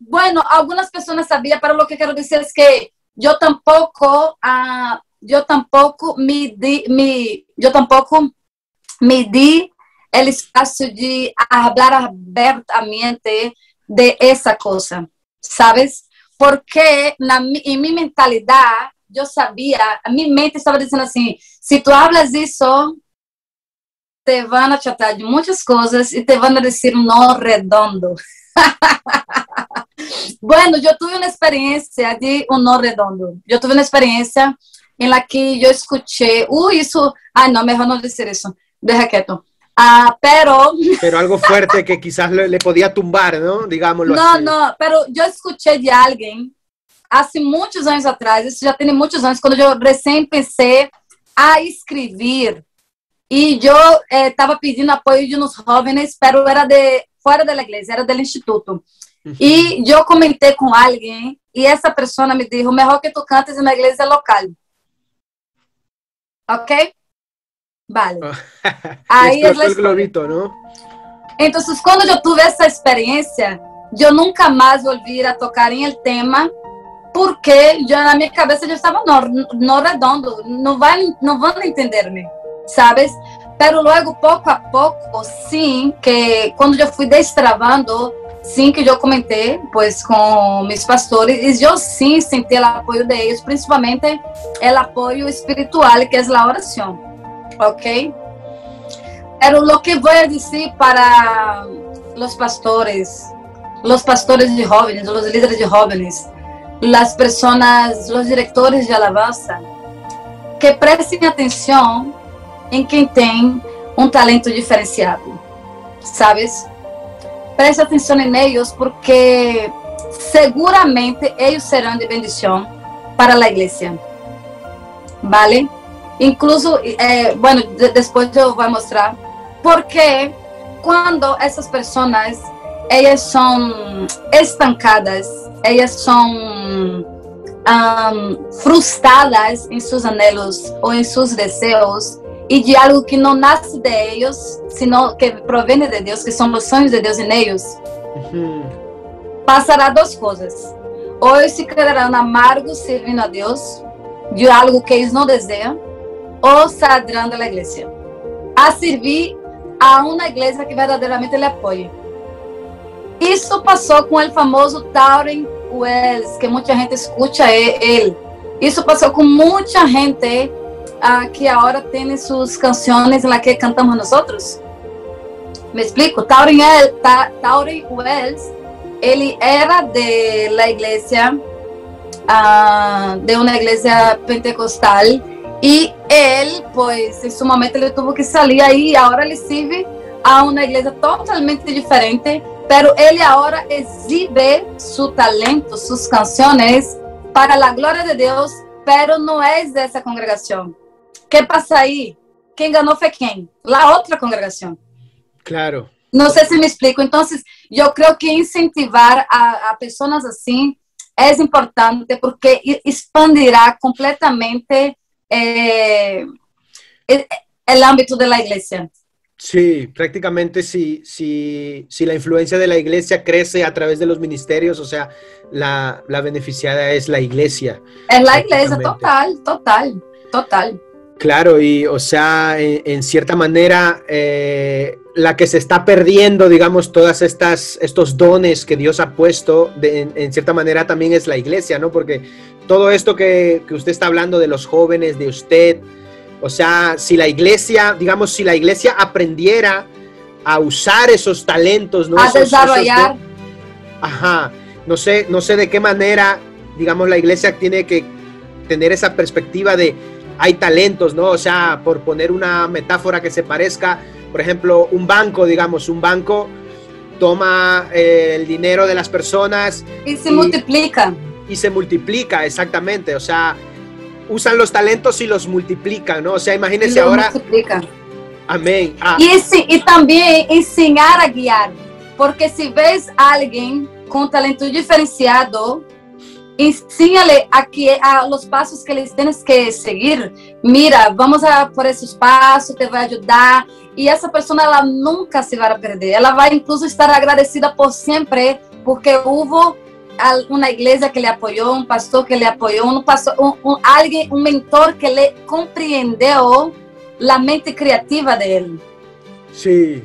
Bueno, algunas personas sabían, pero lo que quiero decir es que yo tampoco me di el espacio de hablar abiertamente de esa cosa, ¿sabes? Porque en mi mentalidad, yo sabía, mi mente estaba diciendo así, si tú hablas de eso, te van a tratar de muchas cosas y te van a decir no redondo. Bueno, yo tuve una experiencia de un no redondo. Yo tuve una experiencia en la que yo escuché, uy, eso, ay no, mejor no decir eso, deja quieto. Ah, pero algo fuerte que quizás le podía tumbar, ¿no? Digámoslo así. No, pero yo escuché de alguien hace muchos años atrás, isso já tem muitos anos, quando eu recém pensei a escrever e eu estava pedindo apoio de uns jovens, pero era de fora da igreja, era do instituto. E eu comentei com alguém e essa pessoa me disse: "O melhor que tu cantes na igreja local." Ok? Vale. Ahí es el globito, ¿no? Entonces, cuando yo tuve esa experiencia, yo nunca más volví a tocar en el tema, porque yo en mi cabeza yo estaba no redondo, no van a entenderme, ¿sabes? Pero luego, poco a poco, sí, que cuando yo fui destrabando, sí, que yo comenté, pues, con mis pastores, y yo sí sentí el apoyo de ellos, principalmente el apoyo espiritual, que es la oración. Ok, pero lo que voy a decir para los pastores de jóvenes, los líderes de jóvenes, las personas, los directores de alabanza, que presten atención en quien tem un talento diferenciado, ¿sabes? Preste atención en ellos porque seguramente ellos serán de bendición para la iglesia, ¿vale? Incluso, bueno, después yo voy a mostrar, porque cuando esas personas, ellas son estancadas, ellas son frustradas en sus anhelos o en sus deseos, y de algo que no nace de ellos, sino que proviene de Dios, que son los sueños de Dios en ellos, pasará dos cosas. O ellos se quedarán amargos sirviendo a Dios, de algo que ellos no desean, o saldrán de la iglesia a servir a una iglesia que verdaderamente le apoye. Isso passou com o famoso Tauren Wells, que muita gente escuta ele. Isso passou com muita gente que agora tem suas canções em que cantamos nós. Me explico? Tauren Wells, ele era de la igreja, de uma igreja pentecostal. E ele, pois, em seu momento ele teve que sair aí, agora ele serve a uma igreja totalmente diferente, pero ele agora exibe seu talento, suas canções para a glória de Deus, pero não é dessa congregação. Que passa aí? Quem enganou foi quem? La outra congregação. Claro. Não sei se me explico. Então, eu creio que incentivar a pessoas assim é importante porque expandirá completamente el ámbito de la iglesia. Sí, prácticamente si la influencia de la iglesia crece a través de los ministerios, o sea, la beneficiada es la iglesia. Es la iglesia, total. Claro, y o sea, en cierta manera la que se está perdiendo, digamos, todas estos dones que Dios ha puesto, en cierta manera también es la iglesia, ¿no? Porque todo esto que usted está hablando de los jóvenes, de usted, o sea, si la iglesia, digamos, si la iglesia aprendiera a usar esos talentos, ¿no? A desarrollar. Ajá, no sé de qué manera, digamos, la iglesia tiene que tener esa perspectiva de, hay talentos, ¿no? O sea, por poner una metáfora que se parezca, por ejemplo, un banco, digamos, un banco toma el dinero de las personas. Y se multiplica. Y se multiplica, exactamente. O sea, usan los talentos y los multiplican, ¿no? O sea, imagínense ahora. Multiplican. Amén. Ah. Y también enseñar a guiar. Porque si ves a alguien con talento diferenciado, enséñale a los pasos que les tienes que seguir. Mira, vamos a por esos pasos, te vai ajudar. E essa pessoa ela nunca se vai perder. Ela vai incluso estar agradecida por sempre, porque houve uma igreja que lhe apoiou, um pastor que lhe apoiou, alguém, um mentor que lhe compreendeu a mente criativa dele. Sim,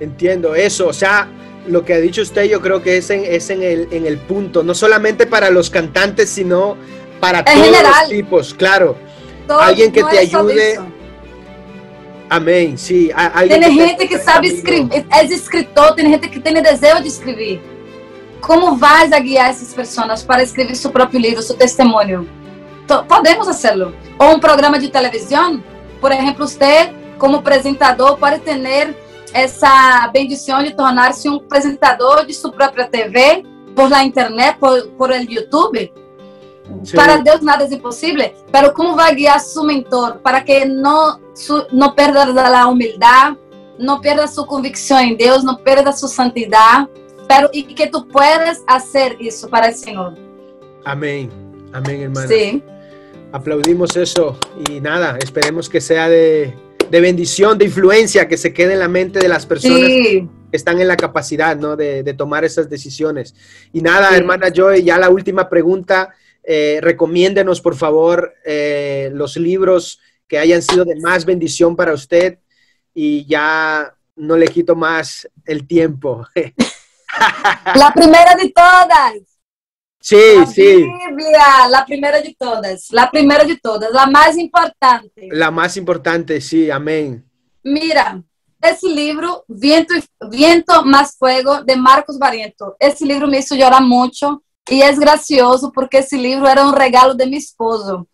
entendo isso, ou seja. Lo que ha dicho usted, yo creo que es en el punto, no solamente para los cantantes, sino para en todos general, los tipos, claro. Alguien que no te ayude. Amén, sí. Tiene gente que sabe escribir, es escritor, tiene gente que tiene deseo de escribir. ¿Cómo vas a guiar a esas personas para escribir su propio libro, su testimonio? Podemos hacerlo. O un programa de televisión, por ejemplo, usted como presentador puede tener essa bendição de tornar-se um apresentador de sua própria TV, por la internet, por el YouTube. Sí. Para Deus nada é impossível. Mas como vai guiar seu mentor para que não perda a humildade, não perda sua convicção em Deus, não perda sua santidade, e que tu puedas fazer isso para o Senhor. Amém. Amém, irmã. Sim. Aplaudimos isso. E nada, esperemos que seja de bendición, de influencia, que se quede en la mente de las personas sí. Que están en la capacidad, ¿no? de tomar esas decisiones. Y nada, sí. Hermana Joy, ya la última pregunta, recomiéndenos por favor los libros que hayan sido de más bendición para usted y ya no le quito más el tiempo. La primera de todas. Sí, la sí. Biblia, la primera de todas, la primera de todas, la más importante. La más importante, sí, amén. Mira, ese libro, Viento más Fuego, de Marcos Bariento. Ese libro me hizo llorar mucho y es gracioso porque ese libro era un regalo de mi esposo.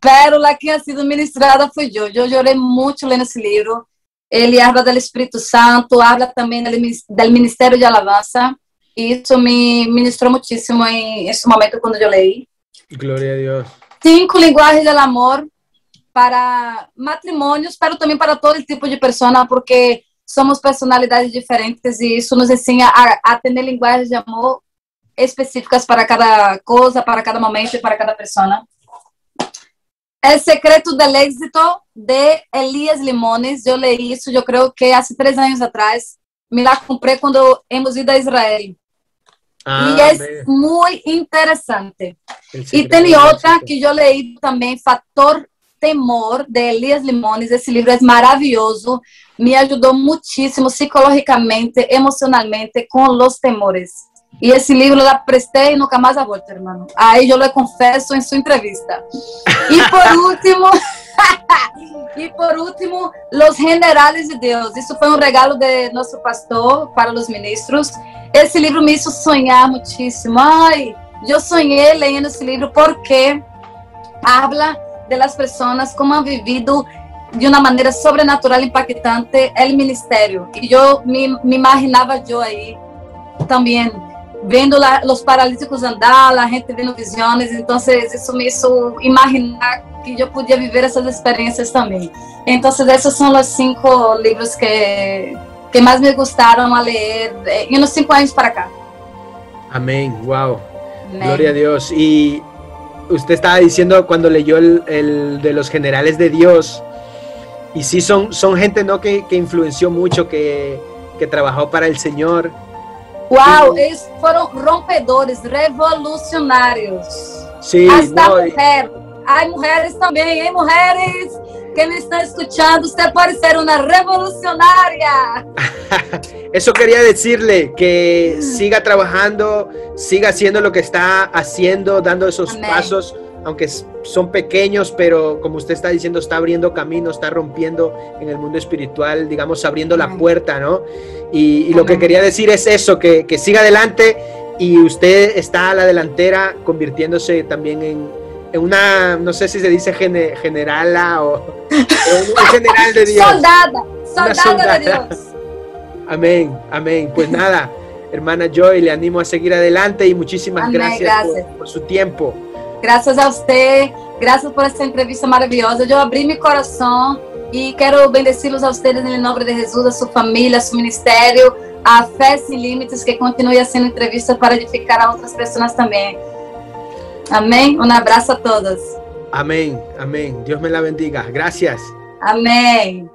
Pero la que ha sido ministrada fui yo. Yo lloré mucho leyendo ese libro. Él habla del Espíritu Santo, habla también del ministerio de alabanza. Y eso me ministró muchísimo en ese momento cuando yo leí. Gloria a Dios. 5 lenguajes del amor para matrimonios, pero también para todo el tipo de personas, porque somos personalidades diferentes y eso nos enseña a tener lenguajes de amor específicas para cada cosa, para cada momento y para cada persona. El secreto del éxito de Elias Limones. Yo leí eso, yo creo que hace 3 años atrás. Me la compré cuando hemos ido a Israel. Ah, y es bebé. Muy interesante. Y tenía otra que yo leí también, Factor Temor, de Elias Limones. Ese libro es maravilloso. Me ayudó muchísimo psicológicamente, emocionalmente, con los temores. Y ese libro la presté y nunca más la vuelta, hermano. Ahí yo lo confieso en su entrevista. Y por último... Y por último, Los Generales de Dios. Isso foi um regalo de nosso pastor para os ministros. Esse livro me hizo sonhar muitíssimo. Ai, eu sonhei lendo esse livro porque habla de las pessoas como han vivido de uma maneira sobrenatural impactante o ministério. E eu me imaginava eu aí também vendo os paralíticos andar, a gente vendo visões. Então, isso me hizo imaginar que yo podía vivir esas experiencias también. Entonces esos son los 5 libros que más me gustaron a leer en los 5 años para acá. Amén, wow. Amén. Gloria a Dios. Y usted estaba diciendo cuando leyó el de Los Generales de Dios, y sí son gente, ¿no? que influenció mucho, que trabajó para el Señor. Wow, y... ellos fueron rompedores, revolucionarios. Sí, hasta mujeres. Hay mujeres también, ¿eh? Mujeres que me está escuchando, usted puede ser una revolucionaria. Eso quería decirle, que siga trabajando, siga haciendo lo que está haciendo, dando esos pasos, aunque son pequeños, pero como usted está diciendo, está abriendo camino, está rompiendo en el mundo espiritual, digamos, abriendo la puerta, ¿no? Y lo que quería decir es eso, que siga adelante, y usted está a la delantera, convirtiéndose también en una, no sé si se dice generala o un general de Dios. Soldada de Dios. Amén, amén. Pues nada, hermana Joy, le animo a seguir adelante y muchísimas gracias. Por su tiempo. Gracias a usted, gracias por esta entrevista maravillosa. Yo abrí mi corazón y quiero bendecirlos a ustedes en el nombre de Jesús, a su familia, a su ministerio, a Fe Sin Límites, que continúe haciendo entrevistas para edificar a otras personas también. Amén. Un abrazo a todos. Amén, amén. Dios me la bendiga. Gracias. Amén.